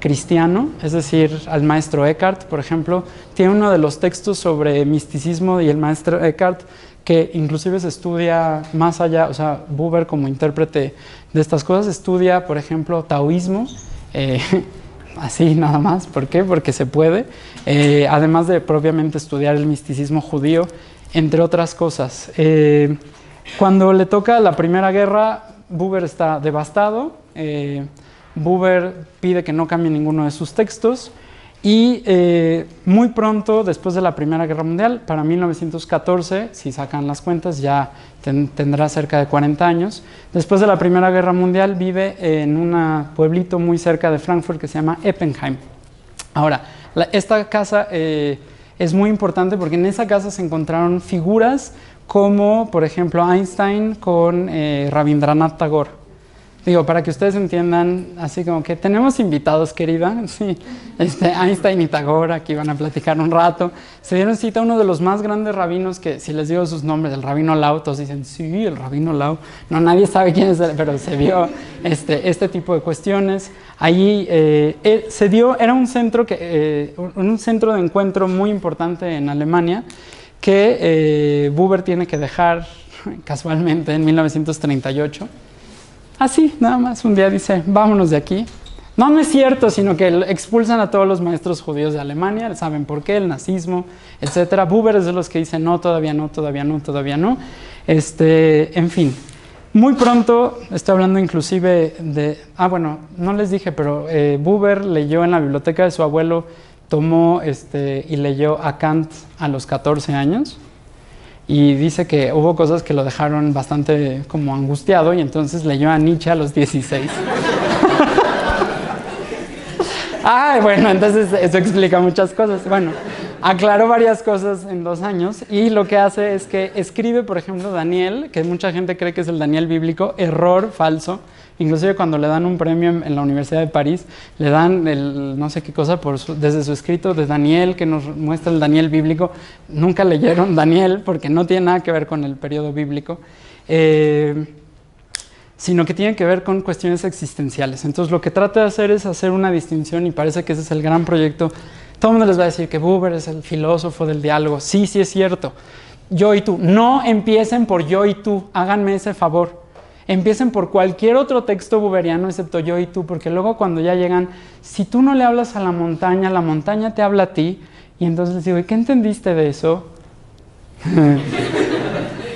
cristiano, es decir, al maestro Eckhart, por ejemplo. Tiene uno de los textos sobre misticismo y el maestro Eckhart, que inclusive se estudia más allá, o sea, Buber como intérprete de estas cosas estudia, por ejemplo, taoísmo, así nada más. ¿Por qué? Porque se puede, además de propiamente estudiar el misticismo judío, entre otras cosas. Cuando le toca la Primera Guerra, Buber está devastado. Buber pide que no cambie ninguno de sus textos, y muy pronto después de la Primera Guerra Mundial, para 1914, si sacan las cuentas, ya tendrá cerca de 40 años. Después de la Primera Guerra Mundial vive en un pueblito muy cerca de Frankfurt que se llama Eppenheim. Ahora, esta casa es muy importante porque en esa casa se encontraron figuras como, por ejemplo, Einstein con Rabindranath Tagore, Digo, para que ustedes entiendan, así como que tenemos invitados, querida. Sí, Einstein y Tagore aquí van a platicar un rato. Se dieron cita a uno de los más grandes rabinos que, si les digo sus nombres, el rabino Lau, todos dicen, sí, el rabino Lau. No, nadie sabe quién es él, pero se vio este tipo de cuestiones. Allí se dio, era un centro, un centro de encuentro muy importante en Alemania que Buber tiene que dejar casualmente en 1938. Así, nada más, un día dice, vámonos de aquí. No, no es cierto, sino que expulsan a todos los maestros judíos de Alemania, saben por qué, el nazismo, etcétera. Buber es de los que dicen, no, todavía no, todavía no, todavía no. En fin, muy pronto, estoy hablando inclusive de... Ah, bueno, no les dije, pero Buber leyó en la biblioteca de su abuelo, tomó y leyó a Kant a los 14 años. Y dice que hubo cosas que lo dejaron bastante como angustiado y entonces leyó a Nietzsche a los 16. Ay, bueno, entonces eso explica muchas cosas. Bueno, aclaró varias cosas en 2 años y lo que hace es que escribe, por ejemplo, Daniel, que mucha gente cree que es el Daniel bíblico, error, falso. Inclusive cuando le dan un premio en la Universidad de París, le dan el no sé qué cosa por desde su escrito de Daniel, que nos muestra el Daniel bíblico. Nunca leyeron Daniel porque no tiene nada que ver con el periodo bíblico, sino que tiene que ver con cuestiones existenciales. Entonces lo que trata de hacer es hacer una distinción y parece que ese es el gran proyecto. Todo el mundo les va a decir que Buber es el filósofo del diálogo. Sí, sí es cierto. Yo y tú. No empiecen por yo y tú. Háganme ese favor. Empiecen por cualquier otro texto buberiano excepto yo y tú, porque luego cuando ya llegan, si tú no le hablas a la montaña te habla a ti, y entonces les digo, ¿y qué entendiste de eso?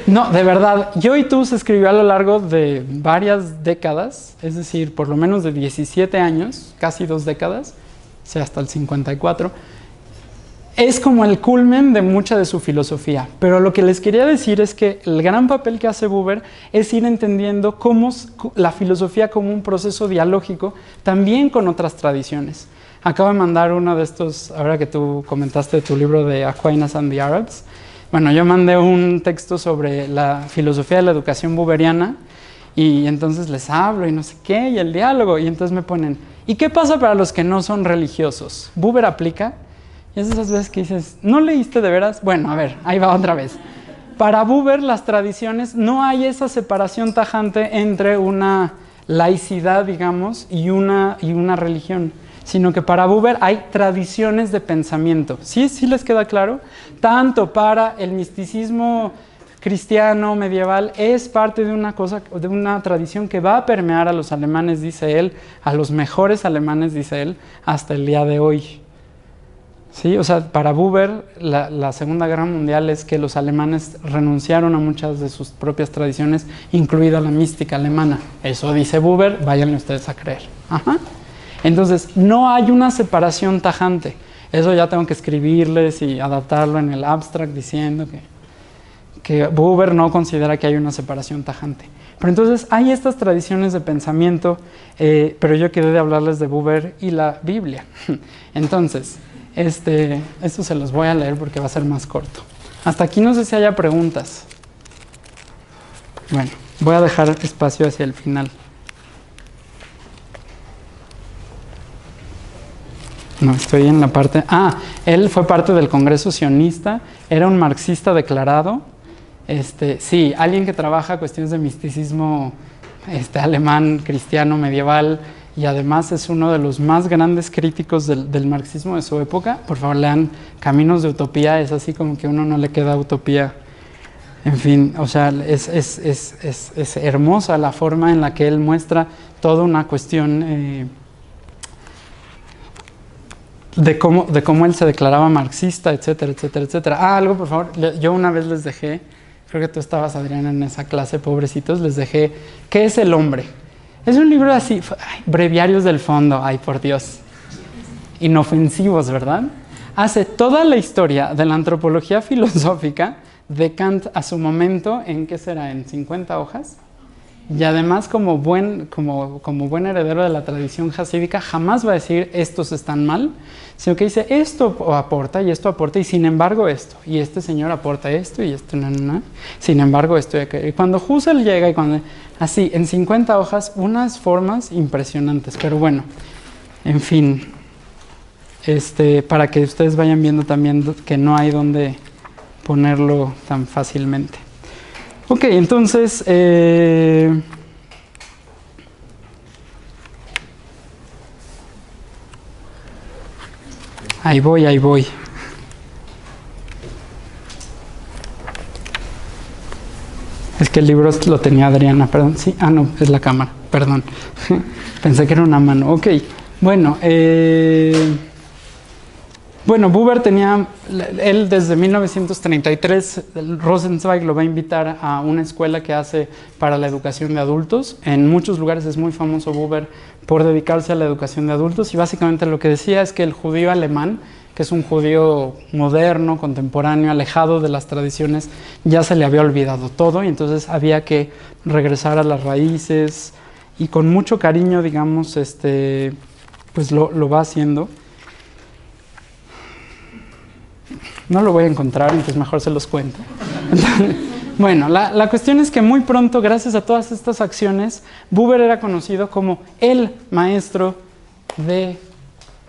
No, de verdad, yo y tú se escribió a lo largo de varias décadas, es decir, por lo menos de 17 años, casi 2 décadas, o sea, hasta el 54, es como el culmen de mucha de su filosofía. Pero lo que les quería decir es que el gran papel que hace Buber es ir entendiendo cómo la filosofía como un proceso dialógico también con otras tradiciones. Acabo de mandar uno de estos, ahora que tú comentaste tu libro de Aquinas and the Arabs. Bueno, yo mandé un texto sobre la filosofía de la educación buberiana y entonces les hablo y no sé qué, y el diálogo, y entonces me ponen, ¿y qué pasa para los que no son religiosos? ¿Buber aplica? Y es esas veces que dices, ¿no leíste de veras? Bueno, a ver, ahí va otra vez. Para Buber, las tradiciones, no hay esa separación tajante entre una laicidad, digamos, y una religión, sino que para Buber hay tradiciones de pensamiento. ¿Sí? ¿Sí les queda claro? Tanto para el misticismo cristiano medieval es parte de una cosa, de una tradición que va a permear a los alemanes, dice él, a los mejores alemanes, dice él, hasta el día de hoy. Sí, o sea, para Buber la Segunda Guerra Mundial es que los alemanes renunciaron a muchas de sus propias tradiciones, incluida la mística alemana. Eso dice Buber, váyanle ustedes a creer. Ajá. Entonces, no hay una separación tajante. Eso ya tengo que escribirles y adaptarlo en el abstract diciendo que Buber no considera que hay una separación tajante. Pero entonces hay estas tradiciones de pensamiento, pero yo quedé de hablarles de Buber y la Biblia. Entonces... esto se los voy a leer porque va a ser más corto. Hasta aquí no sé si haya preguntas. Bueno, voy a dejar espacio hacia el final. No, estoy en la parte... Ah, él fue parte del Congreso Sionista, era un marxista declarado. Sí, alguien que trabaja cuestiones de misticismo alemán, cristiano, medieval... y además es uno de los más grandes críticos del marxismo de su época. Por favor, lean Caminos de Utopía, es así como que uno no le queda utopía. En fin, o sea, es hermosa la forma en la que él muestra toda una cuestión de cómo él se declaraba marxista, etcétera, etcétera, etcétera. Ah, algo, por favor, yo una vez les dejé, creo que tú estabas, Adriana, en esa clase, pobrecitos, les dejé, ¿qué es el hombre? Es un libro así, ay, Breviarios del Fondo, ay por Dios, inofensivos, ¿verdad? Hace toda la historia de la antropología filosófica de Kant a su momento, ¿en qué será? ¿En 50 hojas? Y además, como buen heredero de la tradición jasídica, jamás va a decir estos están mal, sino que dice esto aporta, y sin embargo esto, y este señor aporta esto, y esto, sin embargo esto. Y cuando Husserl llega, así, en 50 hojas, unas formas impresionantes, pero bueno, en fin, para que ustedes vayan viendo también que no hay dónde ponerlo tan fácilmente. Ok, entonces, ahí voy. Es que el libro lo tenía Adriana, perdón, sí, no, es la cámara, perdón, pensé que era una mano, ok, bueno, Bueno, Buber tenía, él desde 1933, Rosenzweig lo va a invitar a una escuela que hace para la educación de adultos. En muchos lugares es muy famoso Buber por dedicarse a la educación de adultos, y básicamente lo que decía es que el judío alemán, que es un judío moderno, contemporáneo, alejado de las tradiciones, ya se le había olvidado todo, y entonces había que regresar a las raíces, y con mucho cariño, digamos, pues lo va haciendo. No lo voy a encontrar, entonces mejor se los cuento. Entonces, bueno, la cuestión es que muy pronto, gracias a todas estas acciones, Buber era conocido como el maestro de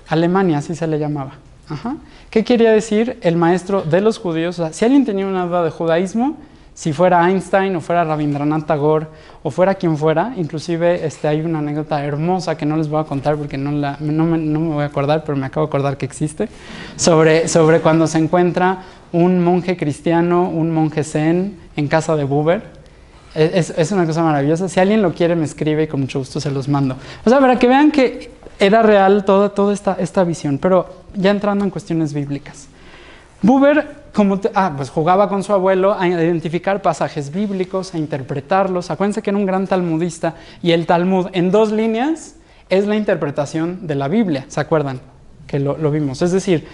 Alemania, así se le llamaba. Ajá. ¿Qué quería decir el maestro de los judíos? O sea, si alguien tenía una duda de judaísmo, si fuera Einstein o fuera Rabindranath Tagore o fuera quien fuera, inclusive hay una anécdota hermosa que no les voy a contar porque no me voy a acordar, pero me acabo de acordar que existe, sobre cuando se encuentra un monje cristiano, un monje zen en casa de Buber. Es una cosa maravillosa. Si alguien lo quiere me escribe y con mucho gusto se los mando. O sea, para que vean que era real toda esta visión, pero ya entrando en cuestiones bíblicas. Buber pues jugaba con su abuelo a identificar pasajes bíblicos, a interpretarlos. Acuérdense que era un gran talmudista, y el Talmud en 2 líneas es la interpretación de la Biblia, ¿se acuerdan? Que lo vimos, es decir,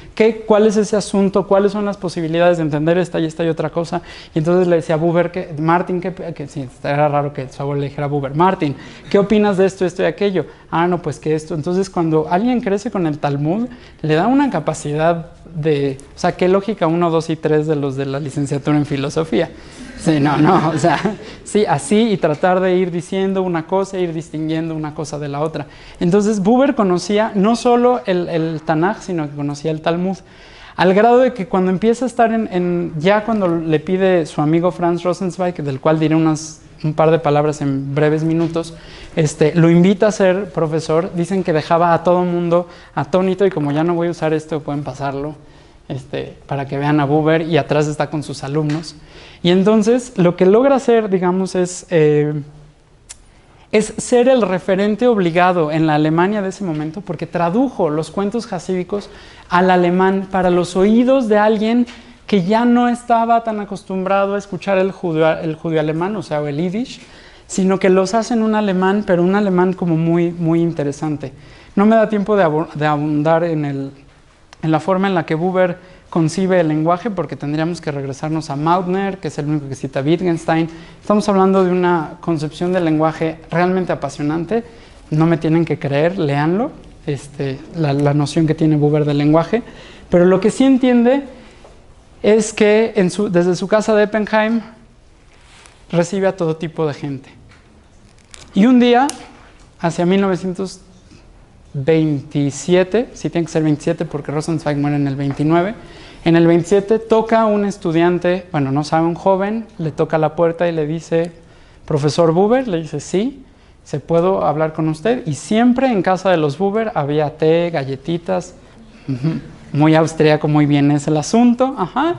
¿cuál es ese asunto? ¿Cuáles son las posibilidades de entender esta y esta y otra cosa? Y entonces le decía a Buber, que sí, era raro que su abuelo le dijera a Buber, Martin, ¿qué opinas de esto, esto y aquello? No, pues que esto. Entonces cuando alguien crece con el Talmud, le da una capacidad de, o sea, ¿qué lógica 1, 2 y 3 de los de la licenciatura en filosofía? Sí, no, o sea, sí, así, y tratar de ir diciendo una cosa, ir distinguiendo una cosa de la otra. Entonces Buber conocía no solo el Tanaj, sino que conocía el Talmud, al grado de que cuando empieza a estar ya cuando le pide su amigo Franz Rosenzweig, del cual diré un par de palabras en breves minutos, lo invita a ser profesor. Dicen que dejaba a todo mundo atónito, y como ya no voy a usar esto, pueden pasarlo, para que vean a Buber, y atrás está con sus alumnos. Y entonces lo que logra hacer, digamos, es ser el referente obligado en la Alemania de ese momento, porque tradujo los cuentos jasídicos al alemán para los oídos de alguien que ya no estaba tan acostumbrado a escuchar el judío alemán, o sea, el yiddish, sino que los hacen un alemán, pero un alemán como muy, muy interesante. No me da tiempo de abundar en la forma en la que Buber concibe el lenguaje, porque tendríamos que regresarnos a Mautner, que es el único que cita Wittgenstein. Estamos hablando de una concepción del lenguaje realmente apasionante. No me tienen que creer, léanlo, la noción que tiene Buber del lenguaje. Pero lo que sí entiende es que desde su casa de Eppenheim recibe a todo tipo de gente. Y un día, hacia 1927, sí tiene que ser 27 porque Rosenzweig muere en el 29, en el 27 toca a un estudiante, bueno, no sabe, un joven, le toca la puerta y le dice, profesor Buber, le dice, sí, ¿se puedo hablar con usted? Y siempre en casa de los Buber había té, galletitas, muy austríaco, muy bien es el asunto, ajá.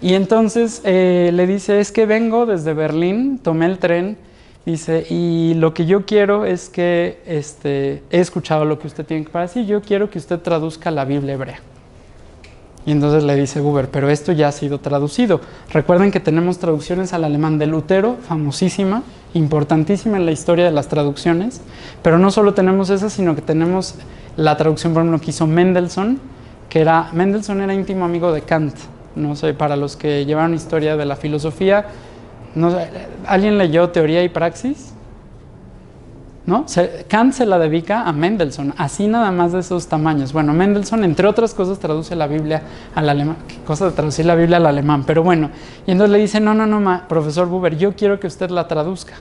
Y entonces le dice, es que vengo desde Berlín, tomé el tren, dice, y lo que yo quiero es que, he escuchado lo que usted tiene para decir, yo quiero que usted traduzca la Biblia hebrea. Y entonces le dice Buber, pero esto ya ha sido traducido. Recuerden que tenemos traducciones al alemán de Lutero, famosísima, importantísima en la historia de las traducciones, pero no solo tenemos esa, sino que tenemos la traducción, por ejemplo, que hizo Mendelssohn, Mendelssohn era íntimo amigo de Kant. No sé, para los que llevaron historia de la filosofía, no sé, ¿alguien leyó Teoría y Praxis? ¿no? Kant se la dedica a Mendelssohn, así nada más de esos tamaños. Bueno, Mendelssohn, entre otras cosas, traduce la Biblia al alemán. ¿Qué cosa de traducir la Biblia al alemán? Pero bueno, y entonces le dice, no, no, no, profesor Buber, yo quiero que usted la traduzca.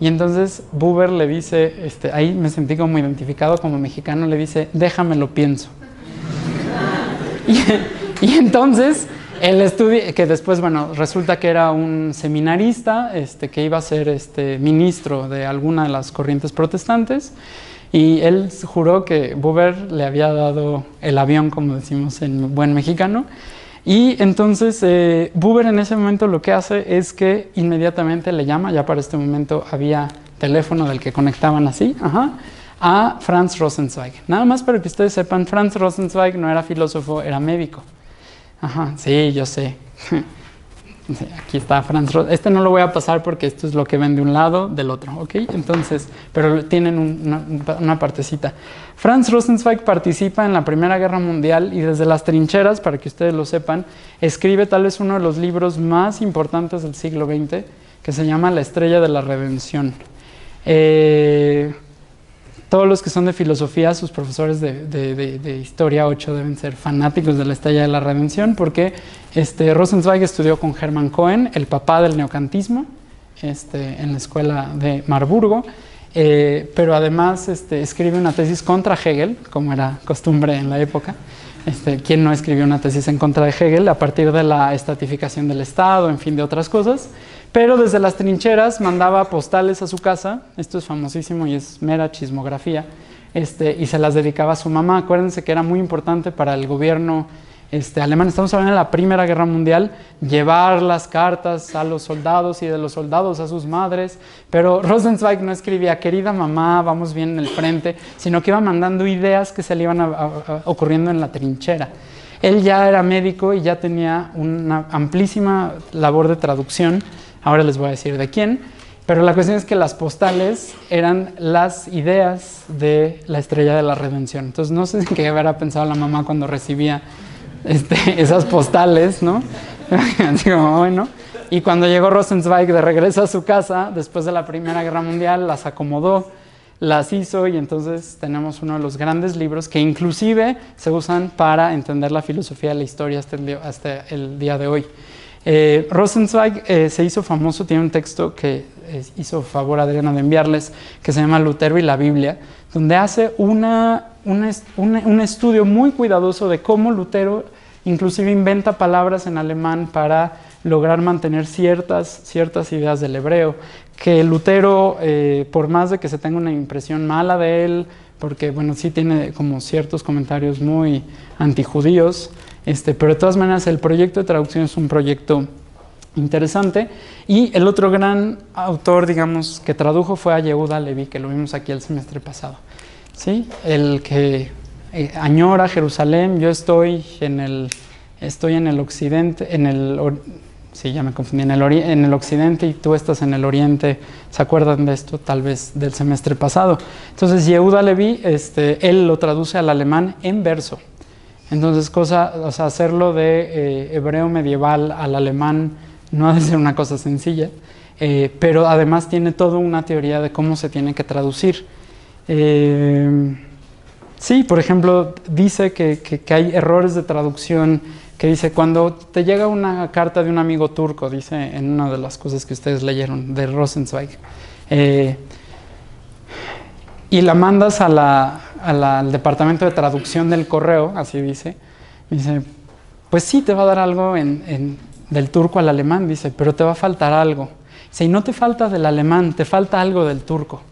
Y entonces Buber le dice, ahí me sentí como identificado como mexicano, le dice, déjamelo pienso. Y entonces, que después, bueno, resulta que era un seminarista, que iba a ser ministro de alguna de las corrientes protestantes, y él juró que Buber le había dado el avión, como decimos en buen mexicano, y entonces Buber en ese momento lo que hace es que inmediatamente le llama, ya para este momento había teléfono del que conectaban así, ajá, a Franz Rosenzweig. Nada más para que ustedes sepan, Franz Rosenzweig no era filósofo, era médico. Ajá, sí, yo sé. Sí, aquí está Franz Rosenzweig. Este no lo voy a pasar porque esto es lo que ven de un lado, del otro, ¿ok? Entonces, pero tienen una partecita. Franz Rosenzweig participa en la Primera Guerra Mundial y desde las trincheras, para que ustedes lo sepan, escribe tal vez uno de los libros más importantes del siglo XX, que se llama La Estrella de la Redención. Todos los que son de filosofía, sus profesores de Historia 8 deben ser fanáticos de La Estrella de la Redención, porque Rosenzweig estudió con Hermann Cohen, el papá del neocantismo, en la escuela de Marburgo, pero además escribe una tesis contra Hegel, como era costumbre en la época. ¿Quién no escribió una tesis en contra de Hegel? A partir de la estratificación del Estado, en fin, de otras cosas. Pero desde las trincheras mandaba postales a su casa, esto es famosísimo y es mera chismografía, y se las dedicaba a su mamá. Acuérdense que era muy importante para el gobierno alemán, estamos hablando de la Primera Guerra Mundial, llevar las cartas a los soldados y de los soldados a sus madres, pero Rosenzweig no escribía, querida mamá, vamos bien en el frente, sino que iba mandando ideas que se le iban ocurriendo en la trinchera. Él ya era médico y ya tenía una amplísima labor de traducción. Ahora les voy a decir de quién, pero la cuestión es que las postales eran las ideas de La Estrella de la Redención. Entonces, no sé qué habrá pensado la mamá cuando recibía esas postales, ¿no? Así como, bueno. Y cuando llegó Rosenzweig de regreso a su casa, después de la Primera Guerra Mundial, las acomodó, las hizo, y entonces tenemos uno de los grandes libros que inclusive se usan para entender la filosofía de la historia hasta el día de hoy. Rosenzweig se hizo famoso, tiene un texto que hizo favor Adriana de enviarles, que se llama Lutero y la Biblia, donde hace un estudio muy cuidadoso de cómo Lutero inclusive inventa palabras en alemán para lograr mantener ciertas ideas del hebreo, que Lutero, por más de que se tenga una impresión mala de él, porque bueno, sí tiene como ciertos comentarios muy antijudíos, pero de todas maneras el proyecto de traducción es un proyecto interesante. Y el otro gran autor, digamos, que tradujo fue a Yehuda Levi, que lo vimos aquí el semestre pasado, ¿sí? El que añora Jerusalén, yo estoy en el occidente, sí, ya me confundí, en el occidente y tú estás en el oriente. ¿Se acuerdan de esto? Tal vez del semestre pasado. Entonces Yehuda Levi, él lo traduce al alemán en verso. Entonces, o sea, hacerlo de hebreo medieval al alemán no ha de ser una cosa sencilla, pero además tiene toda una teoría de cómo se tiene que traducir. Sí, por ejemplo, dice que hay errores de traducción, que dice, cuando te llega una carta de un amigo turco, dice en una de las cosas que ustedes leyeron de Rosenzweig, y la mandas al departamento de traducción del correo, así dice, pues sí te va a dar algo del turco al alemán, dice, pero te va a faltar algo. Dice, y no te falta del alemán, te falta algo del turco.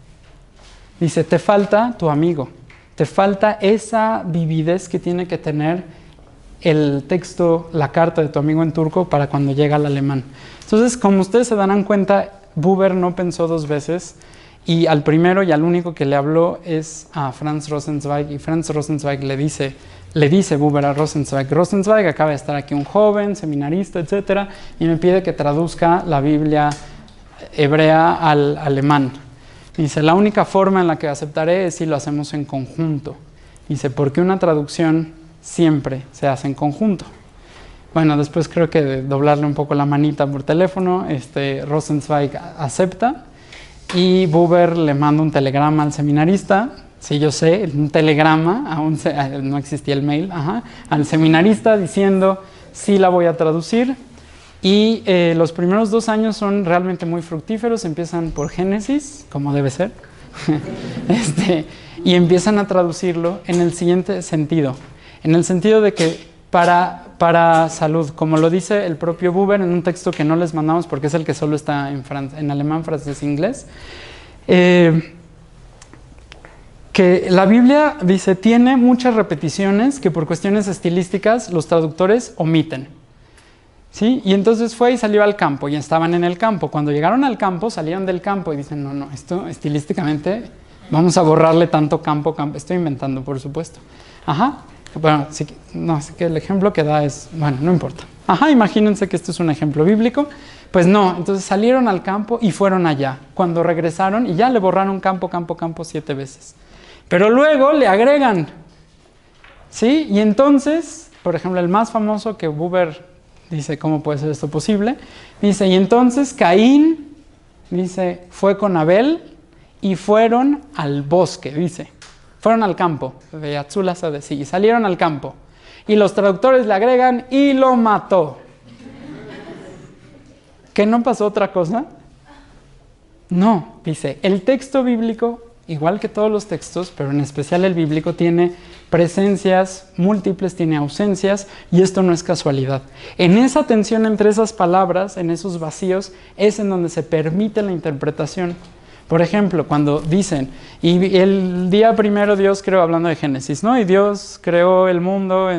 Dice, te falta tu amigo, te falta esa vividez que tiene que tener el texto, la carta de tu amigo en turco para cuando llega al alemán. Entonces, como ustedes se darán cuenta, Buber no pensó dos veces, y al primero y al único que le habló es a Franz Rosenzweig, y Franz Rosenzweig le dice Buber a Rosenzweig, Rosenzweig, acaba de estar aquí un joven, seminarista, etcétera, y me pide que traduzca la Biblia hebrea al alemán. Dice, la única forma en la que aceptaré es si lo hacemos en conjunto. Dice, porque una traducción siempre se hace en conjunto. Bueno, después creo que de doblarle un poco la manita por teléfono, Rosenzweig acepta. y Buber le manda un telegrama al seminarista, sí, yo sé, un telegrama, aún no existía el mail, al seminarista diciendo, sí la voy a traducir. Y los primeros 2 años son realmente muy fructíferos, empiezan por Génesis, como debe ser, y empiezan a traducirlo en el siguiente sentido, en el sentido de que para salud, como lo dice el propio Buber en un texto que no les mandamos porque es el que solo está en alemán, francés e inglés, que la Biblia, dice, tiene muchas repeticiones que por cuestiones estilísticas los traductores omiten. ¿Sí? Y entonces fue y salió al campo, y estaban en el campo. Cuando llegaron al campo, salieron del campo y dicen, no, esto estilísticamente vamos a borrarle tanto campo, estoy inventando, por supuesto. Bueno, sí, no, así que el ejemplo que da es, bueno, no importa. Imagínense que esto es un ejemplo bíblico. Pues no, entonces salieron al campo y fueron allá. Cuando regresaron y ya le borraron campo, campo, campo 7 veces. Pero luego le agregan, ¿sí? Y entonces, por ejemplo, el más famoso que Buber dice, ¿cómo puede ser esto posible? Dice, y entonces Caín, dice, fue con Abel y fueron al bosque, dice. Fueron al campo, de Atzulas a decir, y salieron al campo. Y los traductores le agregan, y lo mató. ¿Que no pasó otra cosa? No, dice, el texto bíblico, igual que todos los textos, pero en especial el bíblico, tiene presencias múltiples, tiene ausencias, y esto no es casualidad. En esa tensión entre esas palabras, en esos vacíos, es en donde se permite la interpretación. Por ejemplo, cuando dicen, y el día primero Dios creó, hablando de Génesis, ¿no? Y Dios creó el mundo,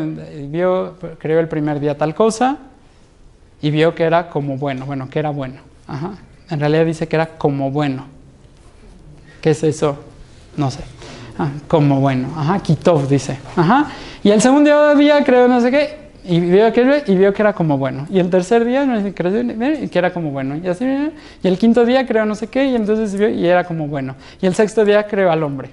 creó el primer día tal cosa, y vio que era como bueno, que era bueno. En realidad dice que era como bueno. ¿Qué es eso? No sé. Como bueno. Kitov dice. Y el segundo día creó no sé qué, y vio que era como bueno. Y el tercer día creó que era como bueno. Y así, y el quinto día creó no sé qué, y entonces vio y era como bueno. Y el sexto día creó al hombre.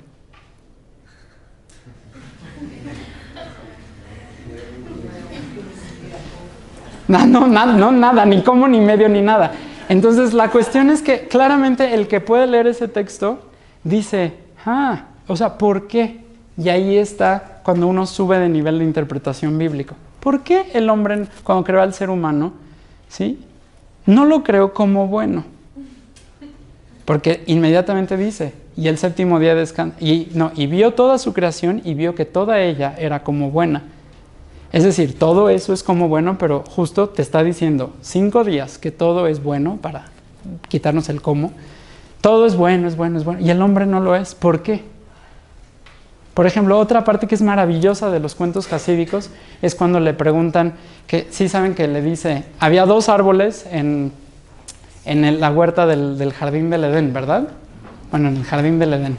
No, nada, ni como, ni medio, ni nada. Entonces la cuestión es que claramente el que puede leer ese texto dice, o sea, ¿por qué? Y ahí está cuando uno sube de nivel de interpretación bíblico. ¿Por qué el hombre, cuando creó al ser humano, ¿sí?, no lo creó como bueno? Porque inmediatamente dice, y el séptimo día descansó, y vio toda su creación y vio que toda ella era como buena. Es decir, todo eso es como bueno, pero justo te está diciendo 5 días que todo es bueno para quitarnos el cómo. Todo es bueno, es bueno, es bueno. Y el hombre no lo es. ¿Por qué? Por ejemplo, otra parte que es maravillosa de los cuentos hasídicos es cuando le preguntan, que sí saben que le dice, había 2 árboles en la huerta del jardín del Edén, ¿verdad? Bueno, en el jardín del Edén.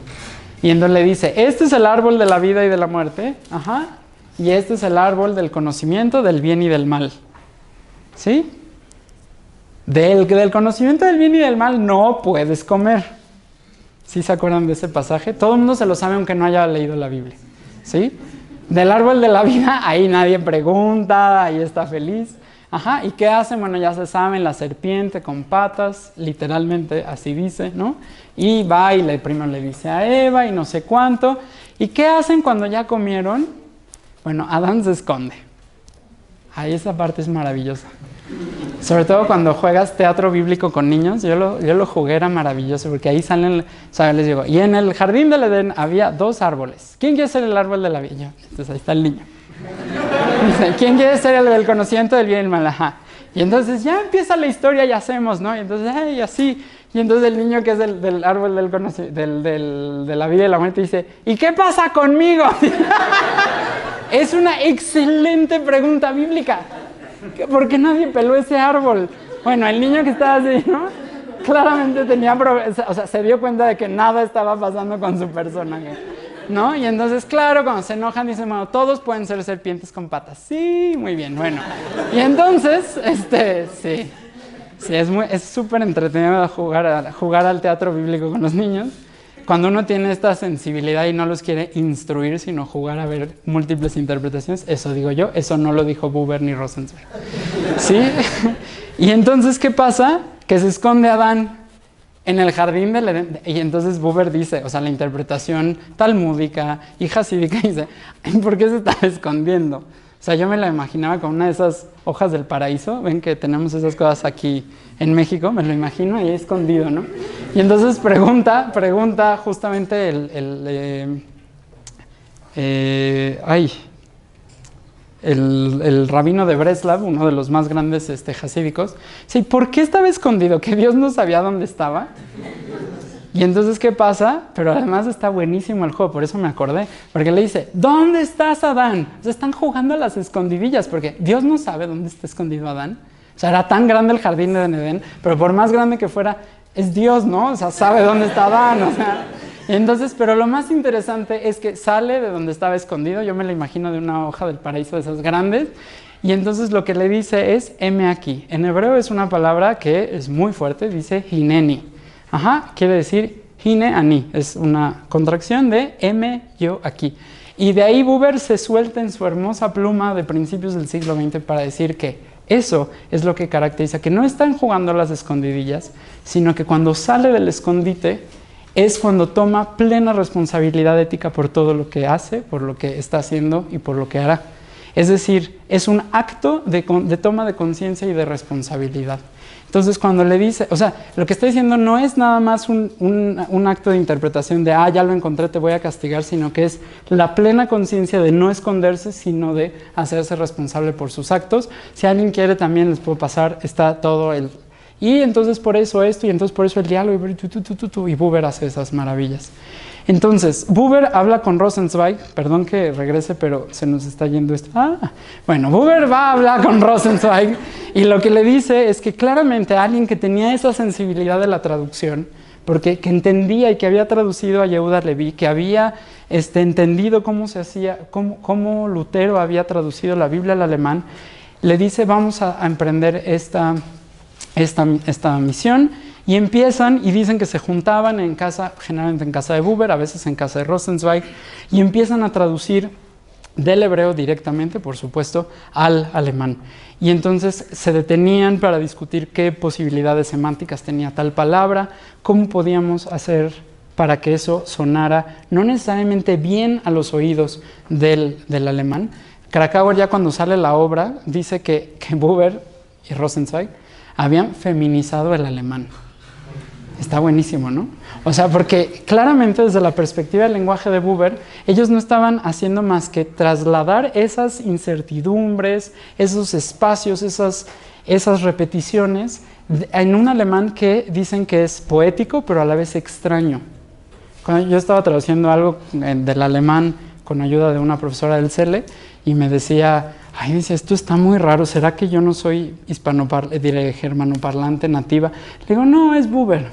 Y entonces le dice, este es el árbol de la vida y de la muerte, y este es el árbol del conocimiento del bien y del mal. ¿Sí? Del conocimiento del bien y del mal no puedes comer. ¿Sí se acuerdan de ese pasaje? Todo el mundo se lo sabe aunque no haya leído la Biblia. ¿Sí? Del árbol de la vida, ahí nadie pregunta, ahí está feliz. ¿Y qué hacen? Bueno, ya se saben, la serpiente con patas, literalmente así dice, ¿no? Y va y primero le dice a Eva y no sé cuánto. ¿Y qué hacen cuando ya comieron? Bueno, Adán se esconde. Ahí esa parte es maravillosa. Sobre todo cuando juegas teatro bíblico con niños, yo lo jugué, era maravilloso, porque ahí salen, ¿sabes? Les digo, y en el jardín del Edén había 2 árboles. ¿Quién quiere ser el árbol de la vida? Yo, entonces ahí está el niño. Dice, ¿quién quiere ser el del conocimiento del bien y el mal? Y entonces ya empieza la historia y hacemos, ¿no? Y entonces, y así. Y entonces el niño que es del árbol del conocimiento, de la vida y la muerte, dice, ¿y qué pasa conmigo? Es una excelente pregunta bíblica. ¿Por qué nadie peló ese árbol? Bueno, el niño que estaba así, ¿no? Claramente tenía, o sea, se dio cuenta de que nada estaba pasando con su personaje, ¿no? Y entonces, claro, cuando se enojan, dicen, bueno, todos pueden ser serpientes con patas. Sí, muy bien, bueno. Y entonces, sí. Sí, es súper entretenido jugar al teatro bíblico con los niños. Cuando uno tiene esta sensibilidad y no los quiere instruir, sino jugar a ver múltiples interpretaciones, eso digo yo, eso no lo dijo Buber ni Rosenzweig. ¿Sí? Y entonces, ¿qué pasa? Que se esconde Adán. en el jardín del Edén. Y entonces Buber dice, o sea, la interpretación talmúdica y jasídica dice, ¿por qué se está escondiendo? O sea, yo me la imaginaba con una de esas hojas del paraíso, ven que tenemos esas cosas aquí en México, me lo imagino ahí escondido, ¿no? Y entonces pregunta justamente el rabino de Breslau, uno de los más grandes jasídicos, sí, ¿por qué estaba escondido? ¿Que Dios no sabía dónde estaba? Y entonces, ¿qué pasa? Pero además está buenísimo el juego, por eso me acordé. Porque le dice, ¿dónde estás, Adán? O sea, están jugando a las escondidillas, porque Dios no sabe dónde está escondido Adán. O sea, era tan grande el jardín de Edén, pero por más grande que fuera, es Dios, ¿no? O sea, sabe dónde está Adán, o sea. Y entonces, pero lo más interesante es que sale de donde estaba escondido, yo me lo imagino de una hoja del paraíso de esas grandes, y entonces lo que le dice es, heme aquí. En hebreo es una palabra que es muy fuerte, dice hineni. Ajá, quiere decir hine ani, es una contracción de M, yo aquí. Y de ahí Buber se suelta en su hermosa pluma de principios del siglo XX para decir que eso es lo que caracteriza, que no están jugando las escondidillas, sino que cuando sale del escondite es cuando toma plena responsabilidad ética por todo lo que hace, por lo que está haciendo y por lo que hará. Es decir, es un acto de toma de conciencia y de responsabilidad. Entonces, cuando le dice, o sea, lo que está diciendo no es nada más un acto de interpretación de, ah, ya lo encontré, te voy a castigar, sino que es la plena conciencia de no esconderse, sino de hacerse responsable por sus actos. Si alguien quiere también les puedo pasar, está todo el... Y entonces por eso esto, y entonces por eso el diálogo, y Buber hace esas maravillas. Entonces, Buber habla con Rosenzweig, perdón que regrese, pero se nos está yendo esto. Ah, bueno, Buber va a hablar con Rosenzweig, y lo que le dice es que claramente alguien que tenía esa sensibilidad de la traducción, porque que entendía y que había traducido a Yehuda Levi, que había entendido cómo se hacía, cómo Lutero había traducido la Biblia al alemán, le dice, vamos a emprender esta misión, y empiezan y dicen que se juntaban en casa, generalmente en casa de Buber, a veces en casa de Rosenzweig, y empiezan a traducir del hebreo directamente, por supuesto, al alemán. Y entonces se detenían para discutir qué posibilidades semánticas tenía tal palabra, cómo podíamos hacer para que eso sonara no necesariamente bien a los oídos del alemán. Krakauer, ya cuando sale la obra, dice que Buber y Rosenzweig habían feminizado el alemán. Está buenísimo, ¿no? O sea, porque claramente desde la perspectiva del lenguaje de Buber, ellos no estaban haciendo más que trasladar esas incertidumbres, esos espacios, esas repeticiones, en un alemán que dicen que es poético, pero a la vez extraño. Cuando yo estaba traduciendo algo del alemán con ayuda de una profesora del CELE, y me decía... Ay, dice, esto está muy raro, ¿será que yo no soy germanoparlante nativa? Le digo, no, es Buber,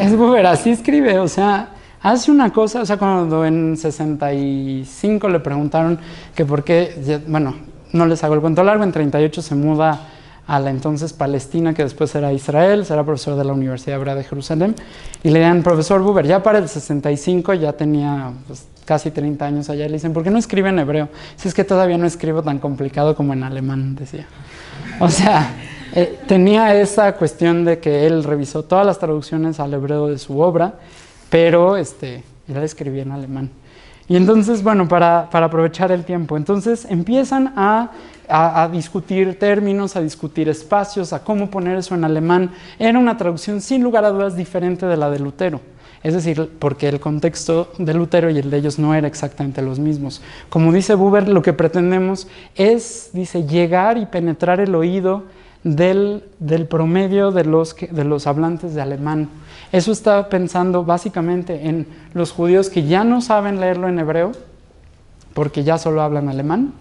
es Buber, así escribe, o sea, hace una cosa, o sea, cuando en 65 le preguntaron que por qué, bueno, no les hago el cuento largo, en 38 se muda a la entonces Palestina, que después era Israel, será profesor de la Universidad Hebrea de Jerusalén, y le dan, profesor Buber, ya para el 65 ya tenía... Pues, casi 30 años allá, le dicen, ¿por qué no escribe en hebreo? Si es que todavía no escribo tan complicado como en alemán, decía. O sea, tenía esa cuestión de que él revisó todas las traducciones al hebreo de su obra, pero ya la escribía en alemán. Y entonces, bueno, para aprovechar el tiempo, entonces empiezan a discutir términos, a discutir espacios, a cómo poner eso en alemán. Era una traducción sin lugar a dudas diferente de la de Lutero. Es decir, porque el contexto de Lutero y el de ellos no eran exactamente los mismos. Como dice Buber, lo que pretendemos es, dice, llegar y penetrar el oído del promedio de los hablantes de alemán. Eso está pensando básicamente en los judíos que ya no saben leerlo en hebreo, porque ya solo hablan alemán,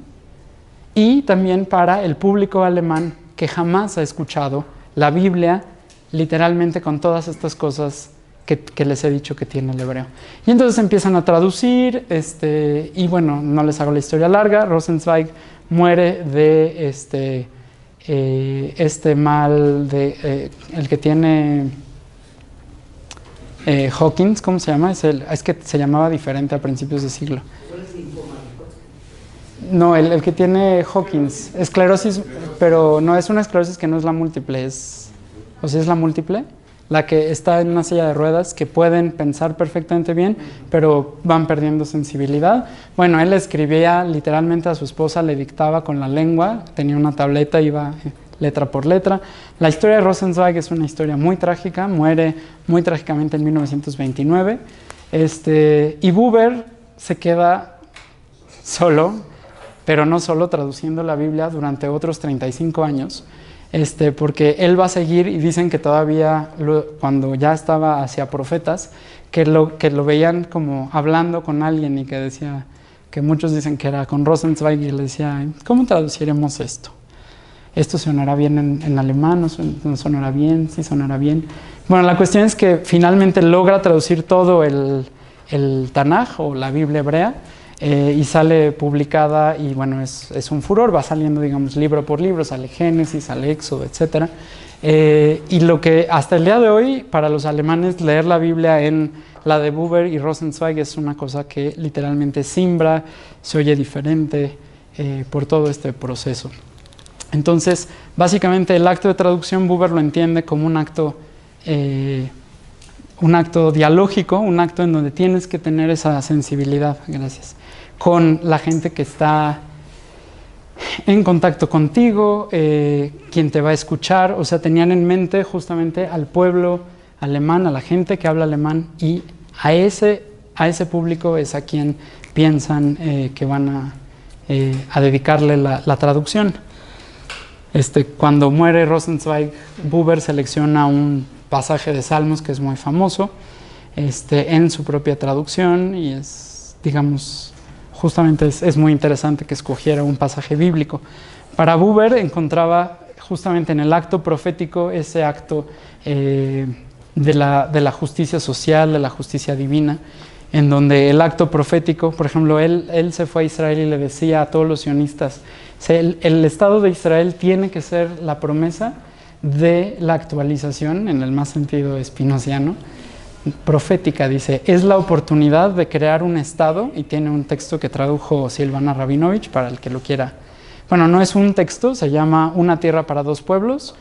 y también para el público alemán que jamás ha escuchado la Biblia, literalmente con todas estas cosas que les he dicho que tiene el hebreo. Y entonces empiezan a traducir, y bueno, no les hago la historia larga, Rosenzweig muere de mal, el que tiene Hawkins, ¿cómo se llama? Es que se llamaba diferente a principios de siglo. No, el que tiene Hawkins, esclerosis, pero no, es una esclerosis que no es la múltiple, es, o sea, es la múltiple. la que está en una silla de ruedas, que pueden pensar perfectamente bien, pero van perdiendo sensibilidad. Bueno, él escribía literalmente a su esposa, le dictaba con la lengua, tenía una tableta, iba letra por letra. La historia de Rosenzweig es una historia muy trágica, muere muy trágicamente en 1929. Y Buber se queda solo, pero no solo, traduciendo la Biblia durante otros 35 años. Porque él va a seguir, y dicen que todavía, cuando ya estaba hacia profetas, que lo veían como hablando con alguien, y que decía, que muchos dicen que era con Rosenzweig, y le decía, ¿cómo traduciremos esto? ¿Esto sonará bien en alemán? ¿No sonará bien? ¿Sí sonará bien? Bueno, la cuestión es que finalmente logra traducir todo el Tanaj, o la Biblia hebrea, y sale publicada, y bueno, es un furor, va saliendo, digamos, libro por libro, sale Génesis, sale Éxodo, etc. Y lo que hasta el día de hoy, para los alemanes, leer la Biblia en la de Buber y Rosenzweig es una cosa que literalmente simbra, se oye diferente por todo este proceso. Entonces, básicamente, el acto de traducción, Buber lo entiende como un acto dialógico, un acto en donde tienes que tener esa sensibilidad, gracias, con la gente que está en contacto contigo, quien te va a escuchar. O sea, tenían en mente justamente al pueblo alemán, a la gente que habla alemán, y a ese público es a quien piensan que van a dedicarle la traducción. Cuando muere Rosenzweig, Buber selecciona un pasaje de Salmos que es muy famoso en su propia traducción, y es, digamos, justamente es muy interesante que escogiera un pasaje bíblico. Para Buber encontraba justamente en el acto profético ese acto de la justicia social, de la justicia divina, en donde el acto profético, por ejemplo, él se fue a Israel y le decía a todos los sionistas, el Estado de Israel tiene que ser la promesa de la actualización, en el más sentido espinociano, profética, dice, es la oportunidad de crear un Estado, y tiene un texto que tradujo Silvana Rabinovich, para el que lo quiera. Bueno, no es un texto, se llama Una tierra para dos pueblos,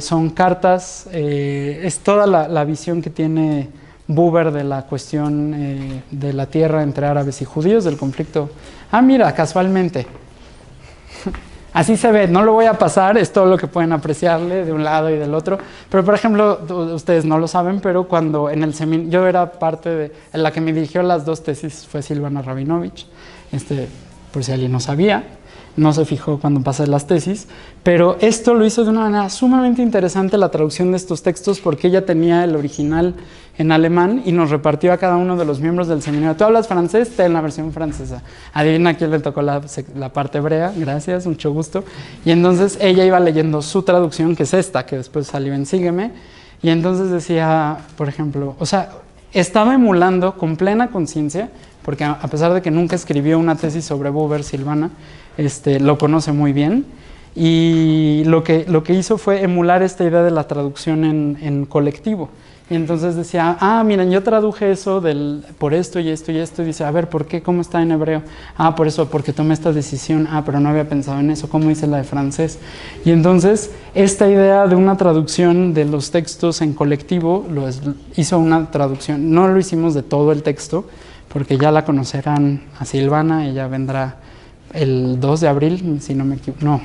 son cartas, es toda la visión que tiene Buber de la cuestión de la tierra entre árabes y judíos, del conflicto. Ah, mira, casualmente. Así se ve, no lo voy a pasar, es todo lo que pueden apreciarle de un lado y del otro. Pero, por ejemplo, ustedes no lo saben, pero cuando en el seminario, yo era parte de, en la que me dirigió las dos tesis fue Silvana Rabinovich, por si alguien no sabía, no se fijó cuando pasé las tesis, pero esto lo hizo de una manera sumamente interesante, la traducción de estos textos, porque ella tenía el original en alemán y nos repartió a cada uno de los miembros del seminario. Tú hablas francés, ten la versión francesa. Adivina quién le tocó la parte hebrea, gracias, mucho gusto. Y entonces ella iba leyendo su traducción, que es esta, que después salió en Sígueme, y entonces decía, por ejemplo, o sea, estaba emulando con plena conciencia, porque a pesar de que nunca escribió una tesis sobre Buber, Silvana lo conoce muy bien, y lo que hizo fue emular esta idea de la traducción en colectivo. Y entonces decía, ah, miren, yo traduje eso por esto y esto y esto, y dice, a ver, ¿por qué? ¿Cómo está en hebreo? Ah, por eso, porque tomé esta decisión. Ah, pero no había pensado en eso, ¿cómo hice la de francés? Y entonces, esta idea de una traducción de los textos en colectivo, hizo una traducción, no lo hicimos de todo el texto, porque ya la conocerán a Silvana, ella vendrá el 2 de abril, si no me equivoco,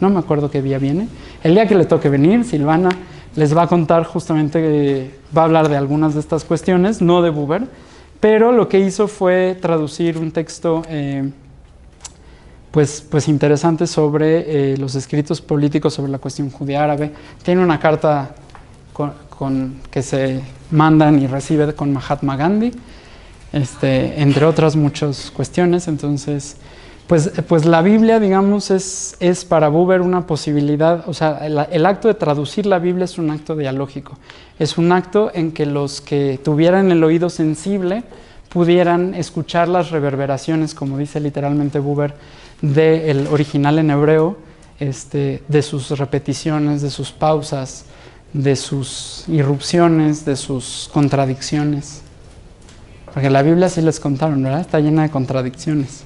no me acuerdo qué día viene, el día que le toque venir, Silvana les va a contar justamente, va a hablar de algunas de estas cuestiones, no de Buber, pero lo que hizo fue traducir un texto pues interesante sobre los escritos políticos sobre la cuestión judía árabe. Tiene una carta que se mandan y recibe con Mahatma Gandhi, entre otras muchas cuestiones. Entonces, pues la Biblia, digamos, es para Buber una posibilidad, o sea, el acto de traducir la Biblia es un acto dialógico, es un acto en que los que tuvieran el oído sensible pudieran escuchar las reverberaciones, como dice literalmente Buber, del original en hebreo, de sus repeticiones, de sus pausas, de sus irrupciones, de sus contradicciones. Porque la Biblia sí les contaron, ¿verdad? Está llena de contradicciones.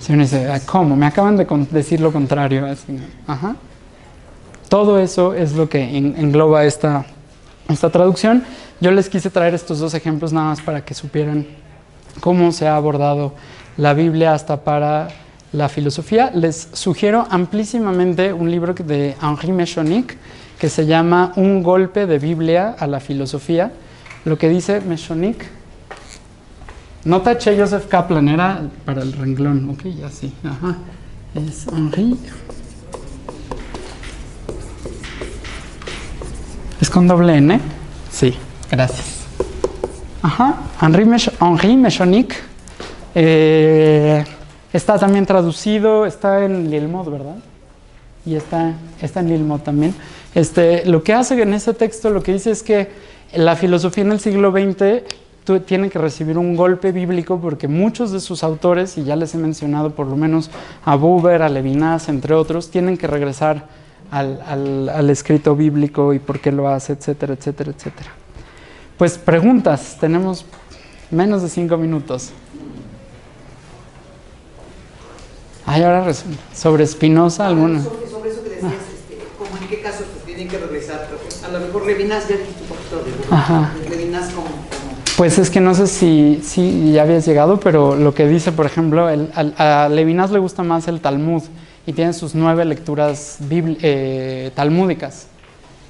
Si uno dice, ¿cómo? Me acaban de decir lo contrario. Así, ajá. Todo eso es lo que engloba esta esta traducción. Yo les quise traer estos dos ejemplos nada más para que supieran cómo se ha abordado la Biblia hasta para la filosofía. Les sugiero amplísimamente un libro de Henri Meschonic que se llama Un golpe de Biblia a la filosofía. Lo que dice Meschonic, no taché Yosef Kaplan, era para el renglón, ok, ya sí, ajá, es Henri. ¿Es con doble N? Sí, gracias. Ajá, Henri Meschonic, está también traducido, está en Lilmod, ¿verdad? Y está en Lilmod también. Lo que hace en ese texto, lo que dice es que la filosofía en el siglo XX tiene que recibir un golpe bíblico porque muchos de sus autores, y ya les he mencionado por lo menos a Buber, a Levinas, entre otros, tienen que regresar al escrito bíblico y por qué lo hace, etcétera, etcétera, etcétera. Pues preguntas, tenemos menos de 5 minutos. Ay, ahora resulta. ¿Sobre Spinoza alguna? Sobre eso que decías, como en qué casos pues, tienen que regresar, porque a lo mejor Levinas ya dijiste un poquito de... Ajá. Levinas como... Pues es que no sé si ya habías llegado, pero lo que dice, por ejemplo, a Levinas le gusta más el Talmud y tiene sus 9 lecturas talmúdicas,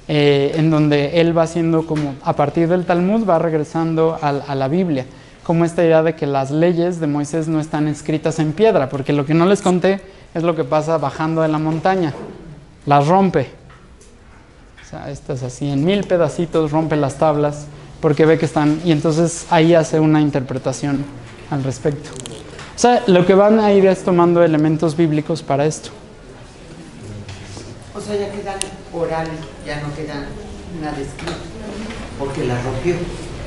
en donde él va haciendo como, a partir del Talmud va regresando a la Biblia, como esta idea de que las leyes de Moisés no están escritas en piedra, porque lo que no les conté es lo que pasa bajando de la montaña, las rompe, o sea, estas así en 1000 pedacitos, rompe las tablas, porque ve que están, y entonces ahí hace una interpretación al respecto. O sea, lo que van a ir es tomando elementos bíblicos para esto. O sea, ya quedan orales, ya no quedan nada escrito, porque la rompió.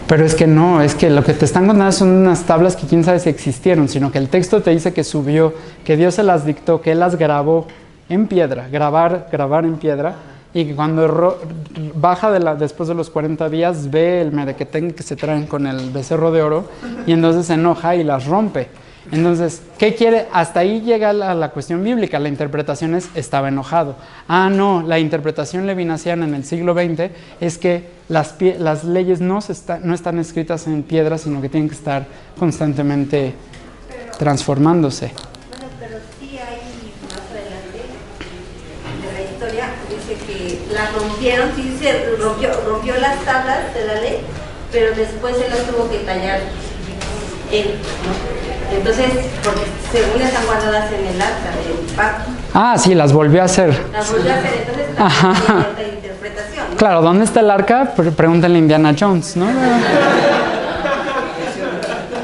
Pero es que no, es que lo que te están contando son unas tablas que quién sabe si existieron, sino que el texto te dice que subió, que Dios se las dictó, que Él las grabó en piedra, grabar en piedra, y que cuando baja después de los 40 días ve el merequetén que se traen con el becerro de oro, y entonces se enoja y las rompe. Entonces, ¿qué quiere? Hasta ahí llega la cuestión bíblica. La interpretación es, estaba enojado. Ah, no, la interpretación levinasiana en el siglo XX es que las leyes no están escritas en piedra, sino que tienen que estar constantemente transformándose. Bueno, pero sí hay más adelante de la historia, dice que la rompieron, sí se rompió las tablas de la ley, pero después se las tuvo que tallar él, ¿no? Entonces, porque según están guardadas en el acta del pacto. Ah, sí, las volvió a hacer. Las volvió a hacer, entonces está en la interpretación, ¿no? Claro, ¿dónde está el arca? Pregúntenle a Indiana Jones, ¿no?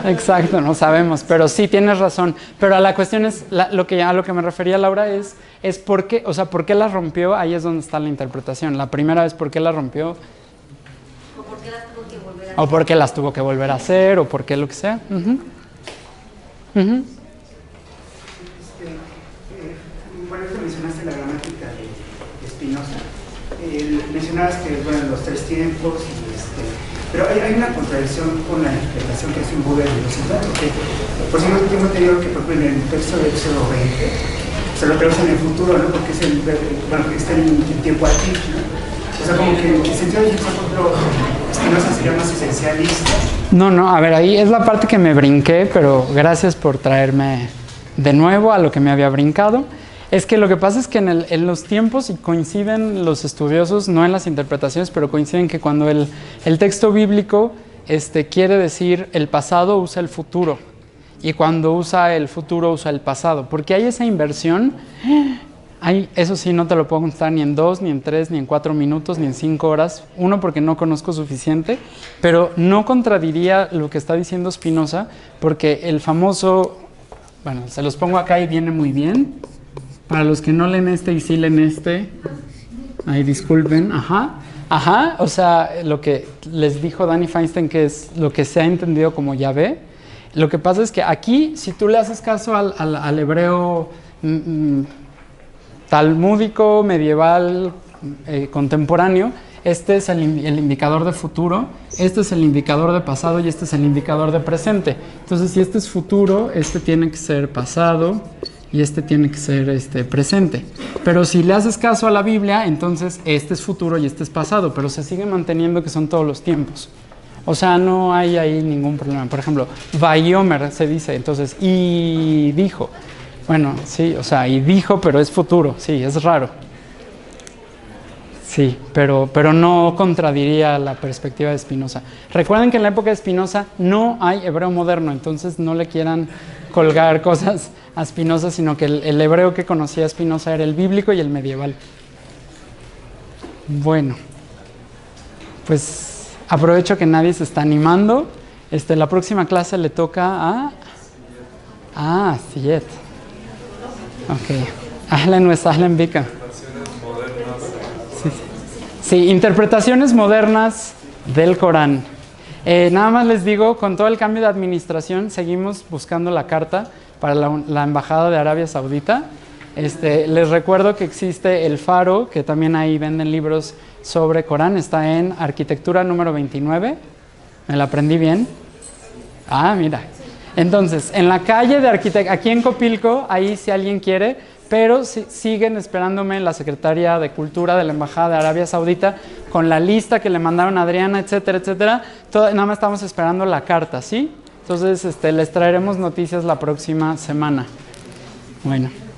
Exacto, no sabemos, pero sí, tienes razón. Pero la cuestión es, a lo que me refería Laura es por qué, o sea, ¿por qué la rompió? Ahí es donde está la interpretación. La primera es ¿por qué la rompió? O por qué las tuvo que volver a hacer. O por qué las tuvo que volver a hacer, o por qué lo que sea. Bueno, esto mencionaste la gramática de Spinoza. Mencionabas que, bueno, los 3 tiempos, pero hay una contradicción con la interpretación que hace un Buber de los ciudadanos, porque por si no tiempo anterior, que por ejemplo en el texto de Éxodo 20 se lo traduce en el futuro, ¿no? Porque es está en tiempo aquí, ¿no? O sea, como que en el sentido de Spinoza sería más esencialista. No, a ver, ahí es la parte que me brinqué, pero gracias por traerme de nuevo a lo que me había brincado. Es que lo que pasa es que en los tiempos, y coinciden los estudiosos, no en las interpretaciones, pero coinciden que cuando el texto bíblico quiere decir el pasado, usa el futuro, y cuando usa el futuro, usa el pasado, porque hay esa inversión. Eso sí, no te lo puedo contar ni en 2, ni en 3, ni en 4 minutos, ni en 5 horas. Uno, porque no conozco suficiente, pero no contradiría lo que está diciendo Spinoza, porque el famoso, bueno, se los pongo acá y viene muy bien. Para los que no leen este y sí leen este, ahí disculpen, o sea, lo que les dijo Daniel Feinstein, que es lo que se ha entendido como Yahvé. Lo que pasa es que aquí, si tú le haces caso al hebreo talmúdico, medieval, contemporáneo, este es el indicador de futuro, este es el indicador de pasado y este es el indicador de presente. Entonces, si este es futuro, este tiene que ser pasado, y este tiene que ser presente. Pero si le haces caso a la Biblia, entonces este es futuro y este es pasado, pero se sigue manteniendo que son todos los tiempos. O sea, no hay ahí ningún problema. Por ejemplo, Vayomer se dice, entonces, y dijo. Bueno, sí, o sea, y dijo, pero es futuro, sí, es raro. Sí, pero no contradiría la perspectiva de Spinoza. Recuerden que en la época de Spinoza no hay hebreo moderno, entonces no le quieran colgar cosas a Spinoza, sino que el hebreo que conocía Spinoza era el bíblico y el medieval. Bueno, pues aprovecho que nadie se está animando. La próxima clase le toca a... Ah, Sillet. Ok. Ahlan Wes Ahlan Vika. Sí, interpretaciones modernas del Corán. Nada más les digo, con todo el cambio de administración, seguimos buscando la carta para la Embajada de Arabia Saudita. Les recuerdo que existe el Faro, que también ahí venden libros sobre Corán. Está en Arquitectura número 29. Me la aprendí bien. Ah, mira. Entonces, en la calle de Arquitectura, aquí en Copilco, ahí si alguien quiere... Pero siguen esperándome la Secretaría de Cultura de la Embajada de Arabia Saudita con la lista que le mandaron a Adriana, etcétera, etcétera. Nada más estamos esperando la carta, ¿sí? Entonces, les traeremos noticias la próxima semana. Bueno.